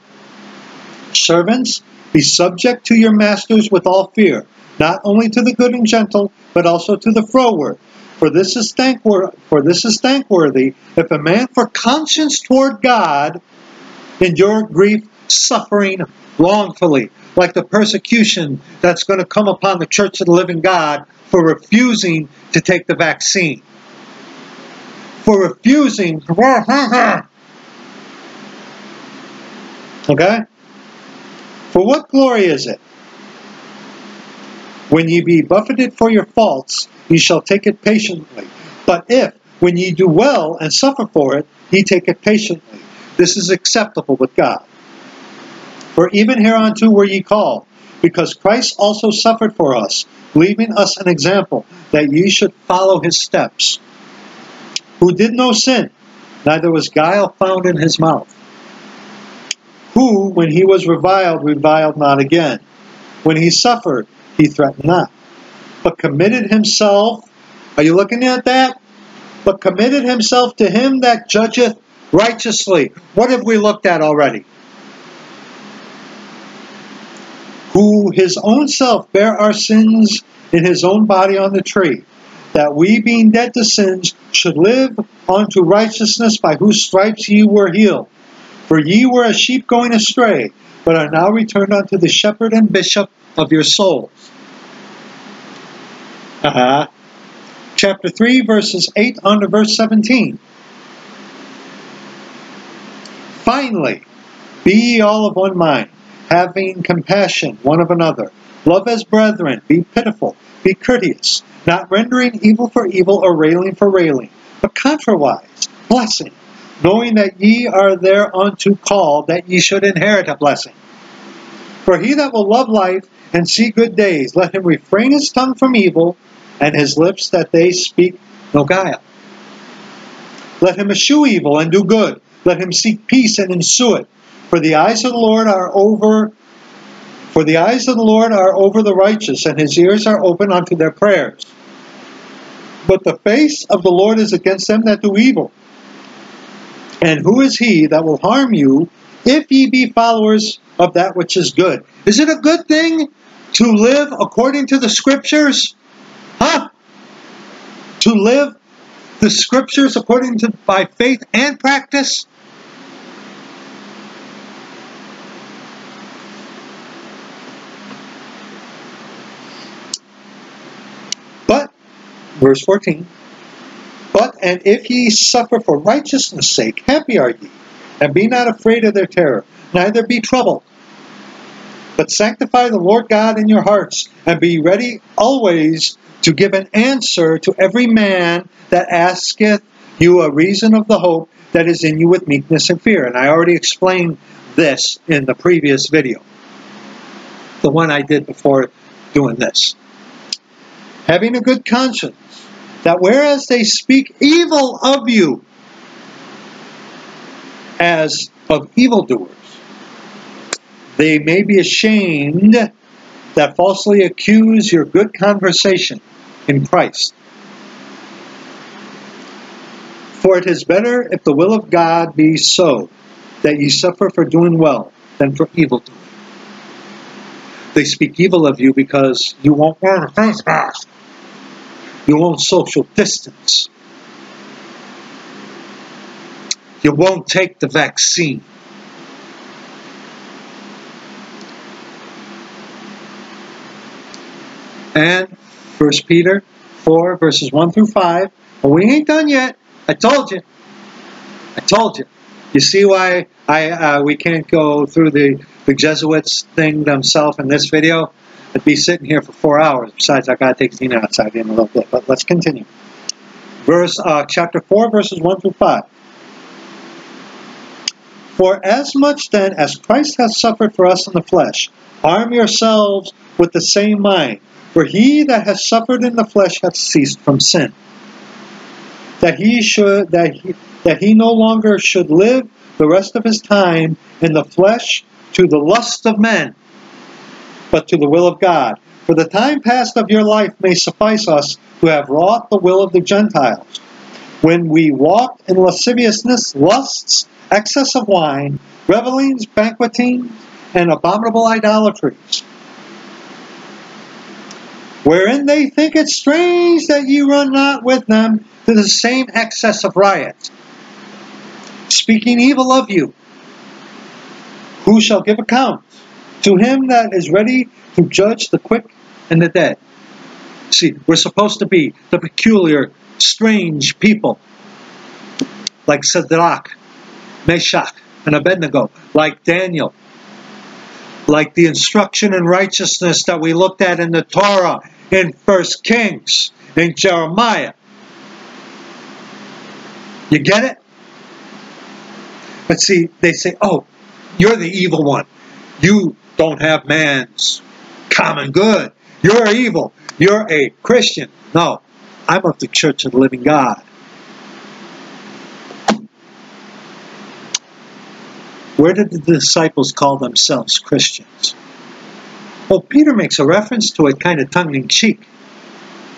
Servants, be subject to your masters with all fear, not only to the good and gentle, but also to the froward. For this is thankworthy, if a man for conscience toward God endure grief, suffering wrongfully, like the persecution that's going to come upon the Church of the Living God for refusing to take the vaccine. For refusing. Okay? For what glory is it? When ye be buffeted for your faults, ye shall take it patiently. But if, when ye do well and suffer for it, ye take it patiently, this is acceptable with God. For even hereunto were ye called, because Christ also suffered for us, leaving us an example, that ye should follow his steps. Who did no sin, neither was guile found in his mouth. Who, when he was reviled, reviled not again. When he suffered, he threatened not, but committed himself, are you looking at that? But committed himself to him that judgeth righteously. What have we looked at already? Who his own self bare our sins in his own body on the tree, that we being dead to sins should live unto righteousness, by whose stripes ye were healed. For ye were as sheep going astray, but are now returned unto the shepherd and bishop of your souls. Chapter 3, verses 8 unto verse 17. Finally, be ye all of one mind, having compassion one of another. Love as brethren, be pitiful, be courteous, not rendering evil for evil or railing for railing, but contrariwise, blessing, knowing that ye are thereunto called, that ye should inherit a blessing. For he that will love life and see good days, let him refrain his tongue from evil, and his lips that they speak no guile. Let him eschew evil and do good. Let him seek peace and ensue it. For the eyes of the Lord are over the righteous, and his ears are open unto their prayers. But the face of the Lord is against them that do evil. And who is he that will harm you, if ye be followers of that which is good? Is it a good thing to live according to the Scriptures? Huh? To live the Scriptures according to by faith and practice? But, verse 14, but, and if ye suffer for righteousness' sake, happy are ye, and be not afraid of their terror, neither be troubled. But sanctify the Lord God in your hearts, and be ready always to give an answer to every man that asketh you a reason of the hope that is in you with meekness and fear. And I already explained this in the previous video, the one I did before doing this. Having a good conscience, that whereas they speak evil of you as of evildoers, they may be ashamed that falsely accuse your good conversation in Christ. For it is better if the will of God be so, that ye suffer for doing well, than for evil doing. They speak evil of you because you won't wear a face mask. You won't social distance. You won't take the vaccine. And 1 Peter 4, verses 1 through 5. Well, we ain't done yet. I told you. I told you. You see why we can't go through the Jesuits thing themselves in this video? I'd be sitting here for 4 hours. Besides, I've got to take Tina outside in a little bit. But let's continue. Chapter 4, verses 1 through 5. For as much then as Christ hath suffered for us in the flesh, arm yourselves with the same mind. For he that hath suffered in the flesh hath ceased from sin, that he no longer should live the rest of his time in the flesh to the lust of men, but to the will of God. For the time past of your life may suffice us who have wrought the will of the Gentiles, when we walked in lasciviousness, lusts, excess of wine, revelings, banquetings, and abominable idolatries, wherein they think it strange that ye run not with them to the same excess of riot, speaking evil of you, who shall give account to him that is ready to judge the quick and the dead. See, we're supposed to be the peculiar, strange people, like Shadrach, Meshach, and Abednego, like Daniel, like the instruction in righteousness that we looked at in the Torah, in 1 Kings, in Jeremiah. You get it? But see, they say, oh, you're the evil one. You don't have man's common good. You're evil. You're a Christian. No, I'm of the Church of the Living God. Where did the disciples call themselves Christians? Well, Peter makes a reference to it kind of tongue-in-cheek.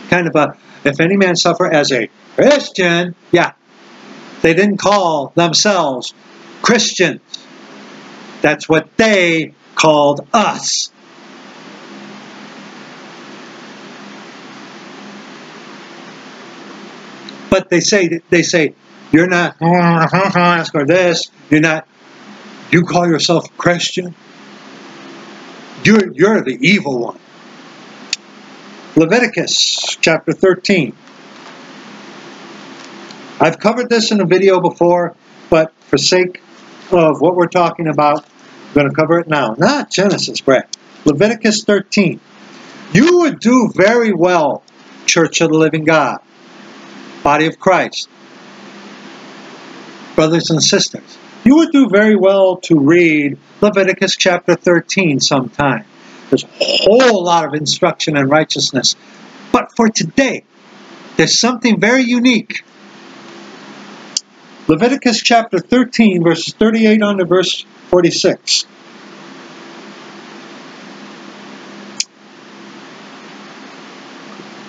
Kind of a, if any man suffer as a Christian, yeah. They didn't call themselves Christians. That's what they called us. But they say you're not or this. You're not. You call yourself a Christian? You're the evil one. Leviticus chapter 13. I've covered this in a video before, but for sake of what we're talking about, I'm going to cover it now. Not Genesis, Brad. Leviticus 13. You would do very well, Church of the Living God, Body of Christ, brothers and sisters. You would do very well to read Leviticus chapter 13 sometime. There's a whole lot of instruction in righteousness. But for today, there's something very unique. Leviticus chapter 13, verses 38 on to verse 46.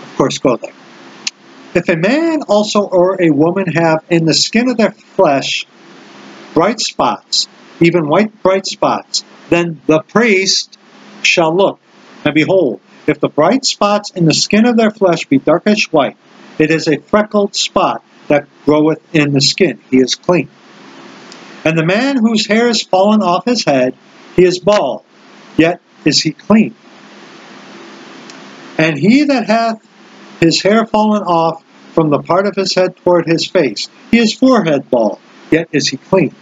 Of course, go there. If a man also or a woman have in the skin of their flesh bright spots, even white bright spots, then the priest shall look, and behold, if the bright spots in the skin of their flesh be darkish white, it is a freckled spot that groweth in the skin. He is clean. And the man whose hair is fallen off his head, he is bald, yet is he clean. And he that hath his hair fallen off from the part of his head toward his face, he is forehead bald, yet is he clean.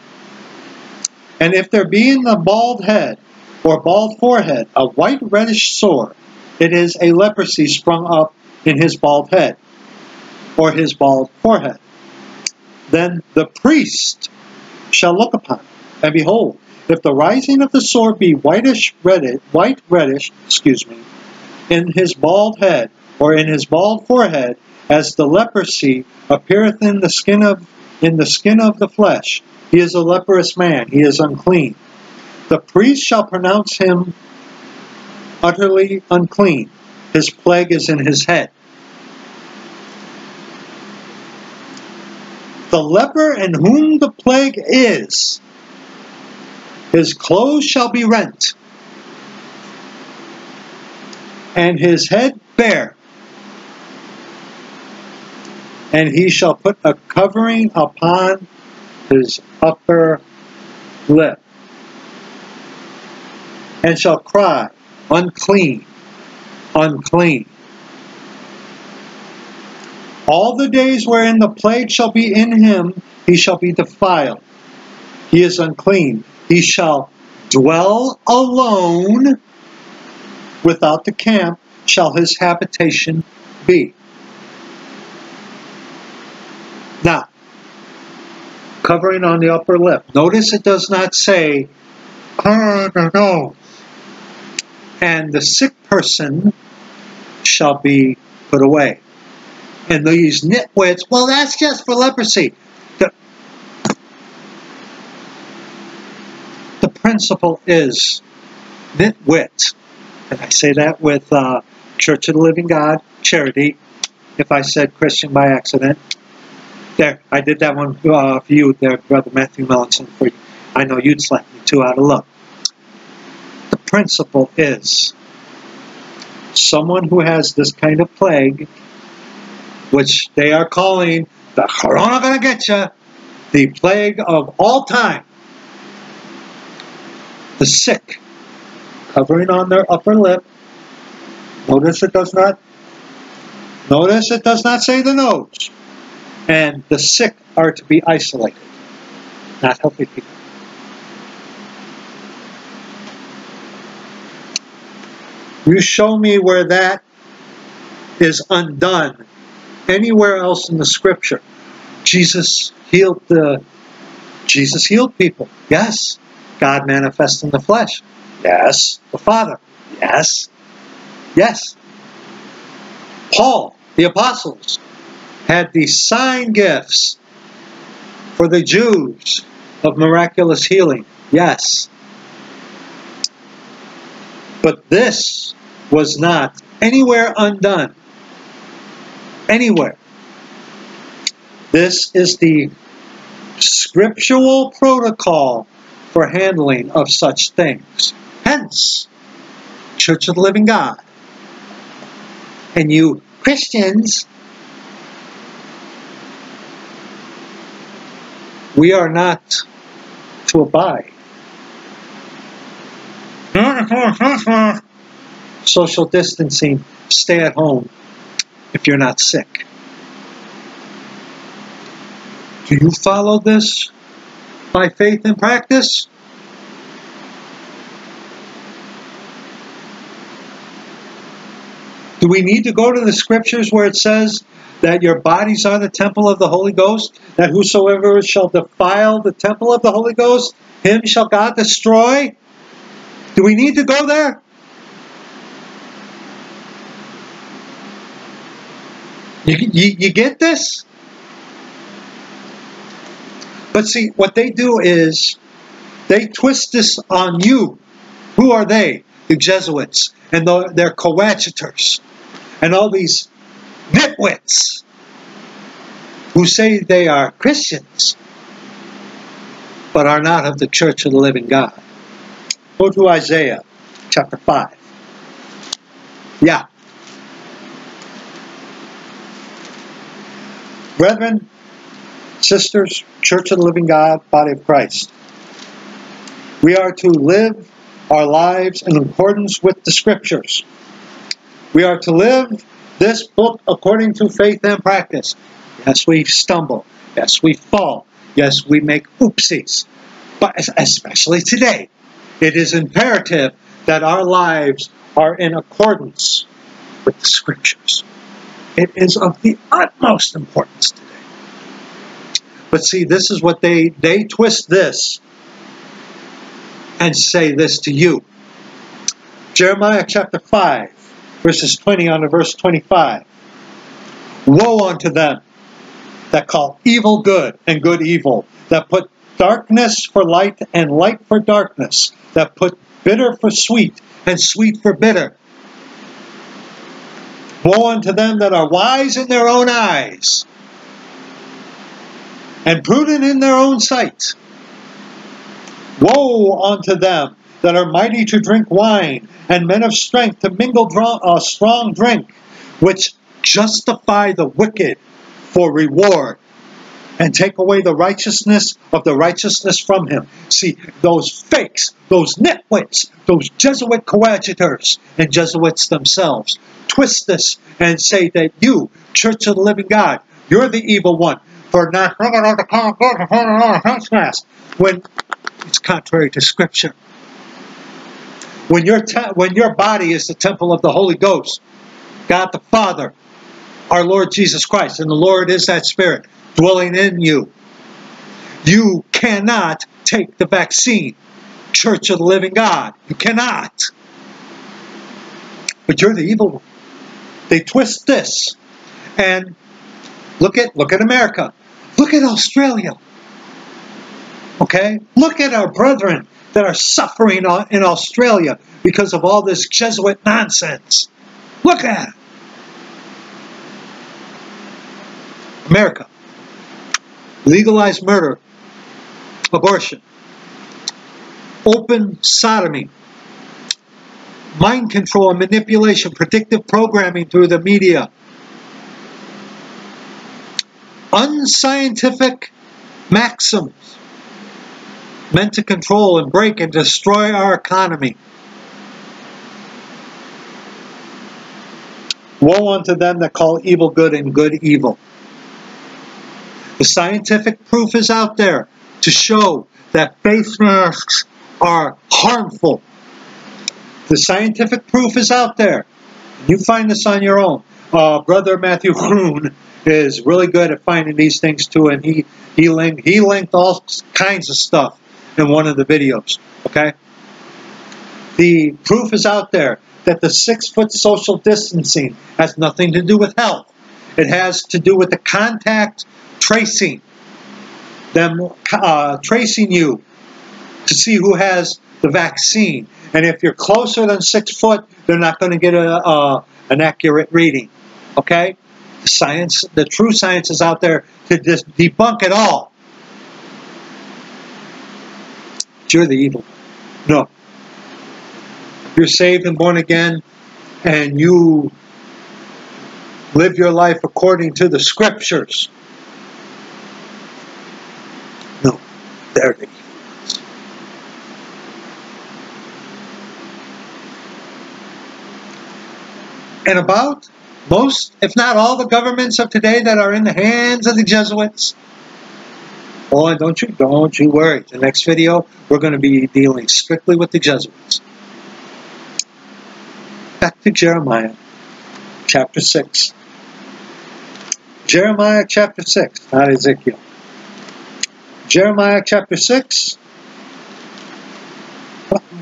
And if there be in the bald head or bald forehead a white reddish sore, it is a leprosy sprung up in his bald head or his bald forehead. Then the priest shall look upon it, and behold, if the rising of the sore be white reddish, in his bald head or in his bald forehead, as the leprosy appeareth in the skin of the flesh, he is a leprous man, he is unclean. The priest shall pronounce him utterly unclean. His plague is in his head. The leper in whom the plague is, his clothes shall be rent, and his head bare, and he shall put a covering upon his upper lip, and shall cry, unclean, unclean. All the days wherein the plague shall be in him, he shall be defiled. He is unclean. He shall dwell alone. Without the camp shall his habitation be. Now, covering on the upper lip. Notice it does not say, on or nose. And the sick person shall be put away. And these nitwits, well, that's just for leprosy. The principle is nitwit. And I say that with Church of the Living God, charity, if I said Christian by accident. There, I did that one for you there, Brother Matthew Melanson, for you. I know you'd slap me too out of luck. The principle is someone who has this kind of plague, which they are calling the corona gonna get ya, the plague of all time. The sick, covering on their upper lip. Notice it does not say the nose. And the sick are to be isolated, not healthy people. You show me where that is undone anywhere else in the scripture. Jesus healed people. Yes. God manifest in the flesh. Yes. The Father. Yes. Yes. Paul, the apostles, had the sign gifts for the Jews of miraculous healing. Yes. But this was not anywhere undone. Anywhere. This is the scriptural protocol for handling of such things. Hence, Church of the Living God. And you Christians, we are not to abide. Social distancing, stay at home. If you're not sick. Do you follow this by faith and practice? Do we need to go to the scriptures where it says that your bodies are the temple of the Holy Ghost, that whosoever shall defile the temple of the Holy Ghost, him shall God destroy? Do we need to go there? You get this? But see, what they do is they twist this on you. Who are they? The Jesuits and their coadjutors and all these nitwits who say they are Christians but are not of the Church of the Living God. Go to Isaiah chapter 5. Yeah. Brethren, sisters, Church of the Living God, Body of Christ, we are to live our lives in accordance with the Scriptures. We are to live this book according to faith and practice. Yes, we stumble. Yes, we fall. Yes, we make oopsies. But especially today, it is imperative that our lives are in accordance with the Scriptures. It is of the utmost importance today. But see, this is what they twist this and say this to you. Jeremiah chapter 5, verses 20 on to verse 25. Woe unto them that call evil good and good evil, that put darkness for light and light for darkness, that put bitter for sweet and sweet for bitter. Woe unto them that are wise in their own eyes and prudent in their own sight. Woe unto them that are mighty to drink wine, and men of strength to mingle strong drink, which justify the wicked for reward, and take away the righteousness of the righteousness from him. See, those fakes, those nitwits, those Jesuit coadjutors and Jesuits themselves twist this and say that you, Church of the Living God, you're the evil one for not bringing out the common good and holding on to trespass, when it's contrary to Scripture. When your body is the temple of the Holy Ghost, God the Father, our Lord Jesus Christ, and the Lord is that Spirit dwelling in you, you cannot take the vaccine, Church of the Living God. You cannot. But you're the evil one. They twist this. And look at America. Look at Australia. Okay? Look at our brethren that are suffering in Australia because of all this Jesuit nonsense. Look at it. America. Legalized murder, abortion, open sodomy, mind control and manipulation, predictive programming through the media, unscientific maxims meant to control and break and destroy our economy. Woe unto them that call evil good and good evil. The scientific proof is out there to show that face masks are harmful. The scientific proof is out there. You find this on your own. Brother Matthew Hoon is really good at finding these things too, and he linked all kinds of stuff in one of the videos. Okay? The proof is out there that the 6-foot social distancing has nothing to do with health. It has to do with the contact tracing, them tracing you to see who has the vaccine. And if you're closer than 6 foot, they're not going to get an accurate reading. Okay? Science, the true science is out there to debunk it all. But you're the evil. No. You're saved and born again, and you live your life according to the Scriptures. No, they're the evil ones. And about most, if not all, the governments of today that are in the hands of the Jesuits. Oh, and don't you worry. The next video, we're going to be dealing strictly with the Jesuits. Back to Jeremiah chapter 6. Jeremiah chapter 6, not Ezekiel. Jeremiah chapter 6.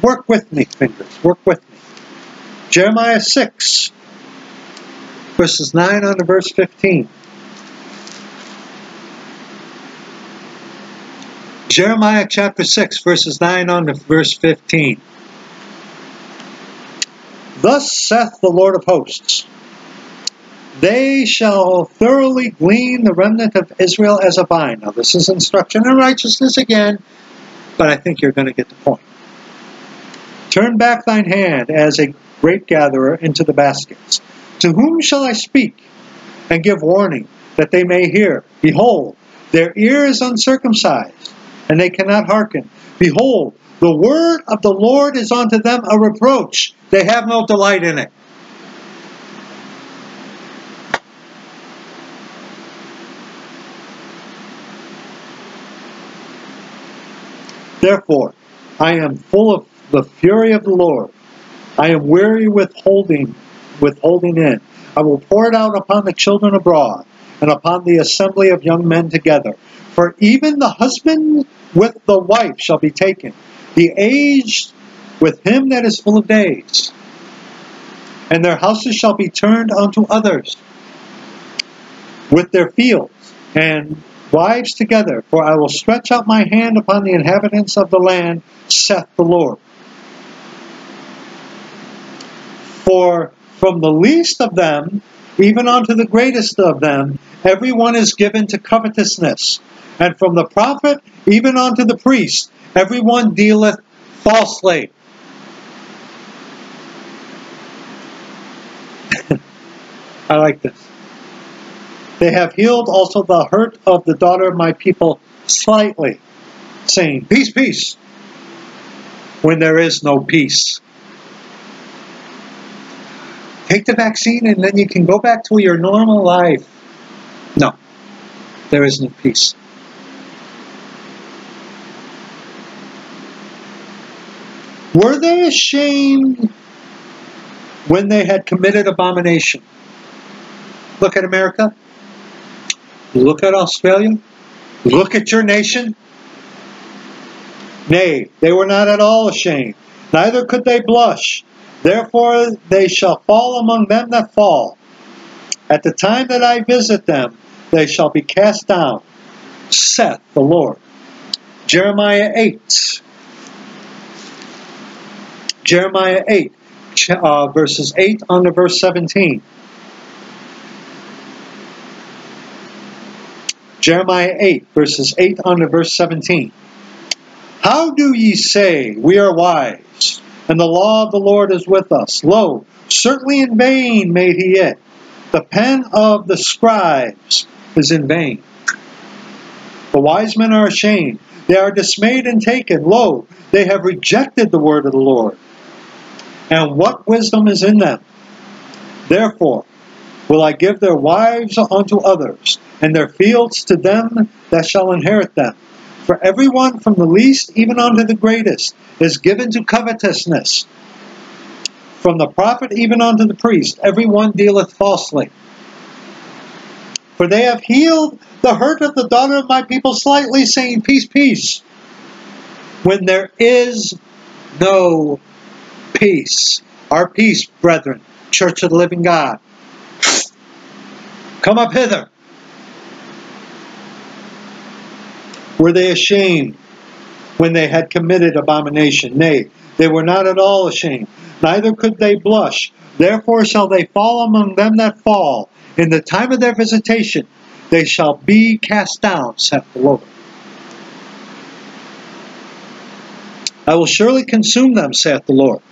Work with me, fingers. Work with me. Jeremiah 6, verses 9 on to verse 15. Jeremiah chapter 6, verses 9 on to verse 15. Thus saith the Lord of hosts, they shall thoroughly glean the remnant of Israel as a vine. Now, this is instruction in righteousness again, but I think you're going to get the point. Turn back thine hand as a grape gatherer into the baskets. To whom shall I speak and give warning, that they may hear? Behold, their ear is uncircumcised, and they cannot hearken. Behold, the word of the Lord is unto them a reproach. They have no delight in it. Therefore, I am full of the fury of the Lord. I am weary withholding in. I will pour it out upon the children abroad, and upon the assembly of young men together. For even the husband with the wife shall be taken, the aged with him that is full of days. And their houses shall be turned unto others, with their fields, and wives together, for I will stretch out my hand upon the inhabitants of the land, saith the Lord. For from the least of them, even unto the greatest of them, everyone is given to covetousness. And from the prophet, even unto the priest, everyone dealeth falsely. I like this. They have healed also the hurt of the daughter of my people slightly, saying, peace, peace, when there is no peace. Take the vaccine and then you can go back to your normal life. No, there is no peace. Were they ashamed when they had committed abomination? Look at America. Look at Australia. Look at your nation. Nay, they were not at all ashamed, neither could they blush. Therefore they shall fall among them that fall. At the time that I visit them, they shall be cast down, saith the Lord. Jeremiah 8. Jeremiah 8, verses 8 on to verse 17. Jeremiah 8, verses 8 on to verse 17. How do ye say, we are wise, and the law of the Lord is with us? Lo, certainly in vain made he it. The pen of the scribes is in vain. The wise men are ashamed. They are dismayed and taken. Lo, they have rejected the word of the Lord. And what wisdom is in them? Therefore will I give their wives unto others, and their fields to them that shall inherit them. For everyone from the least even unto the greatest is given to covetousness. From the prophet even unto the priest, everyone dealeth falsely. For they have healed the hurt of the daughter of my people slightly, saying, peace, peace, when there is no peace. Our peace, brethren, Church of the Living God. Come up hither. Were they ashamed when they had committed abomination? Nay, they were not at all ashamed, neither could they blush. Therefore shall they fall among them that fall. In the time of their visitation, they shall be cast down, saith the Lord. I will surely consume them, saith the Lord.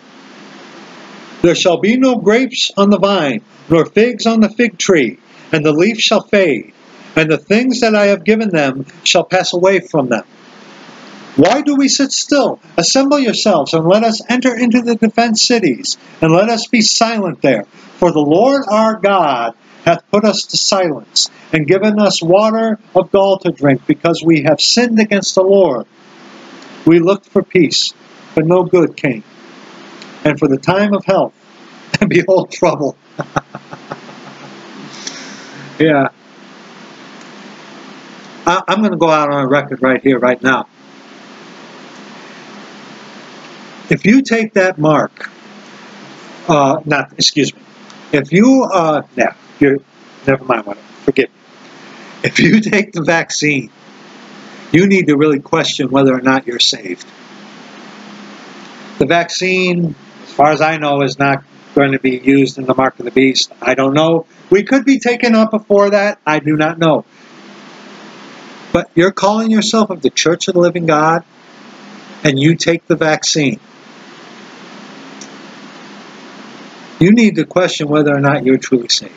There shall be no grapes on the vine, nor figs on the fig tree, and the leaf shall fade, and the things that I have given them shall pass away from them. Why do we sit still? Assemble yourselves, and let us enter into the defense cities, and let us be silent there. For the Lord our God hath put us to silence, and given us water of gall to drink, because we have sinned against the Lord. We looked for peace, but no good came, and for the time of health, and behold, trouble. Yeah. I'm going to go out on a record right here, right now. If you take that mark, If you take the vaccine, you need to really question whether or not you're saved. The vaccine, as far as I know, is not going to be used in the Mark of the Beast. I don't know. We could be taken up before that. I do not know. But you're calling yourself of the Church of the Living God, and you take the vaccine. You need to question whether or not you're truly saved.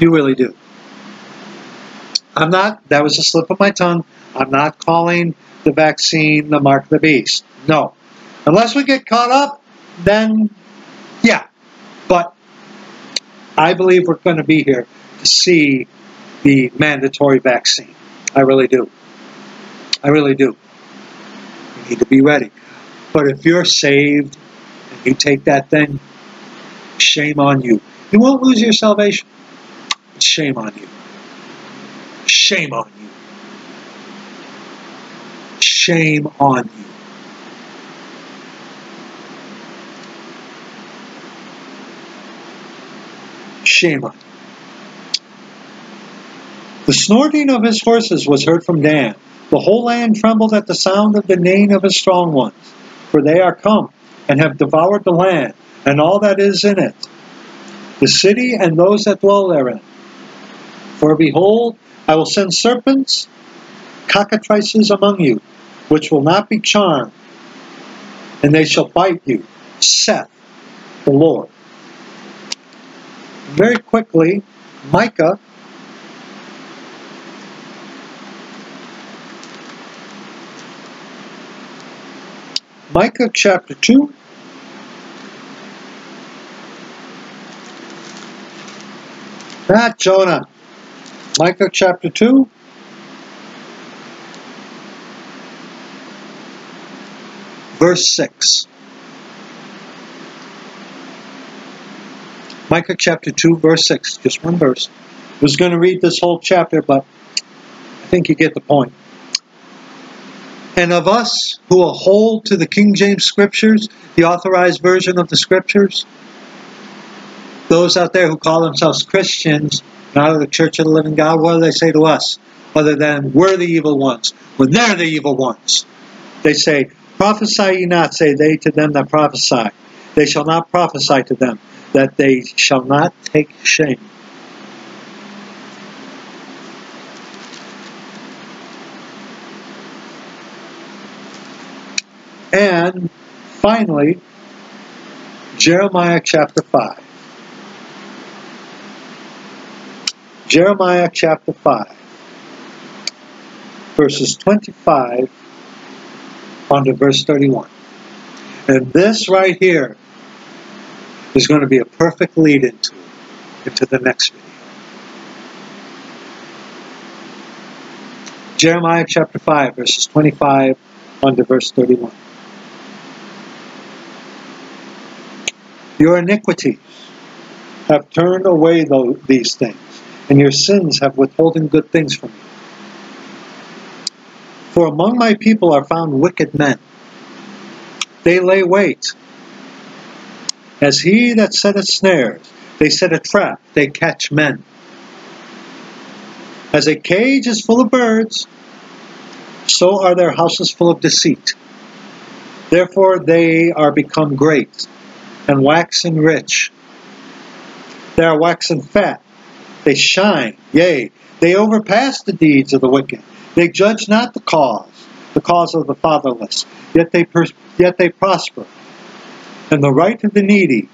You really do. I'm not, that was a slip of my tongue. I'm not calling the vaccine the Mark of the Beast. No. Unless we get caught up, then yeah. But I believe we're going to be here to see the mandatory vaccine. I really do. I really do. You need to be ready. But if you're saved and you take that, then shame on you. You won't lose your salvation. Shame on you. Shame on you. Shame on you. Shame on you. The snorting of his horses was heard from Dan. The whole land trembled at the sound of the neighing of his strong ones. For they are come, and have devoured the land, and all that is in it, the city and those that dwell therein. For behold, I will send serpents, cockatrices among you, which will not be charmed, and they shall bite you, saith the Lord. Very quickly, Micah chapter 2. Not Jonah. Micah chapter 2. Verse 6. Micah chapter 2, verse 6. Just one verse. I was going to read this whole chapter, but I think you get the point. And of us who hold to the King James Scriptures, the Authorized Version of the Scriptures, those out there who call themselves Christians, not of the Church of the Living God, what do they say to us? Other than, we're the evil ones, when they're the evil ones. They say, prophesy ye not, say they to them that prophesy. They shall not prophesy to them, that they shall not take shame. And finally, Jeremiah chapter 5. Jeremiah chapter 5, verses 25 on to verse 31. And this right here is going to be a perfect lead into the next video. Jeremiah chapter 5, verses 25 on to verse 31. Your iniquities have turned away these things, and your sins have withholden good things from you. For among my people are found wicked men. They lay wait. As he that setteth snares, they set a trap, they catch men. As a cage is full of birds, so are their houses full of deceit. Therefore they are become great, and waxen rich. They are waxen fat, they shine, yea, they overpass the deeds of the wicked. They judge not the cause of the fatherless, yet they prosper. And the right of the needy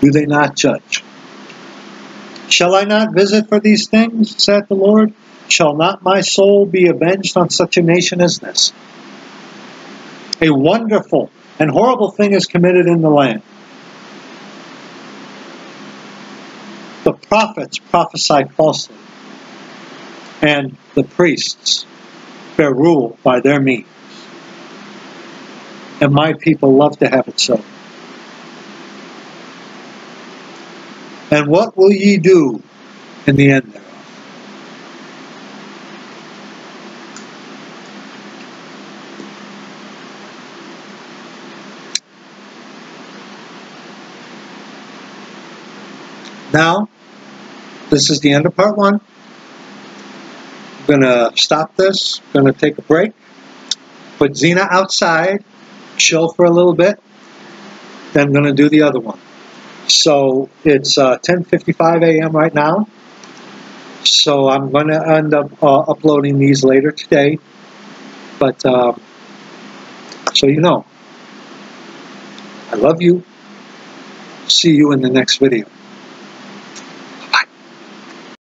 do they not judge. Shall I not visit for these things, saith the Lord? Shall not my soul be avenged on such a nation as this? A wonderful and horrible thing is committed in the land. The prophets prophesy falsely, and the priests bear rule by their means. And my people love to have it so. And what will ye do in the end thereof? Now, this is the end of part one. I'm going to stop this. I'm going to take a break. Put Xena outside. Chill for a little bit. Then I'm going to do the other one. So it's 10:55 a.m. right now. So I'm going to end up uploading these later today. But so you know. I love you. See you in the next video.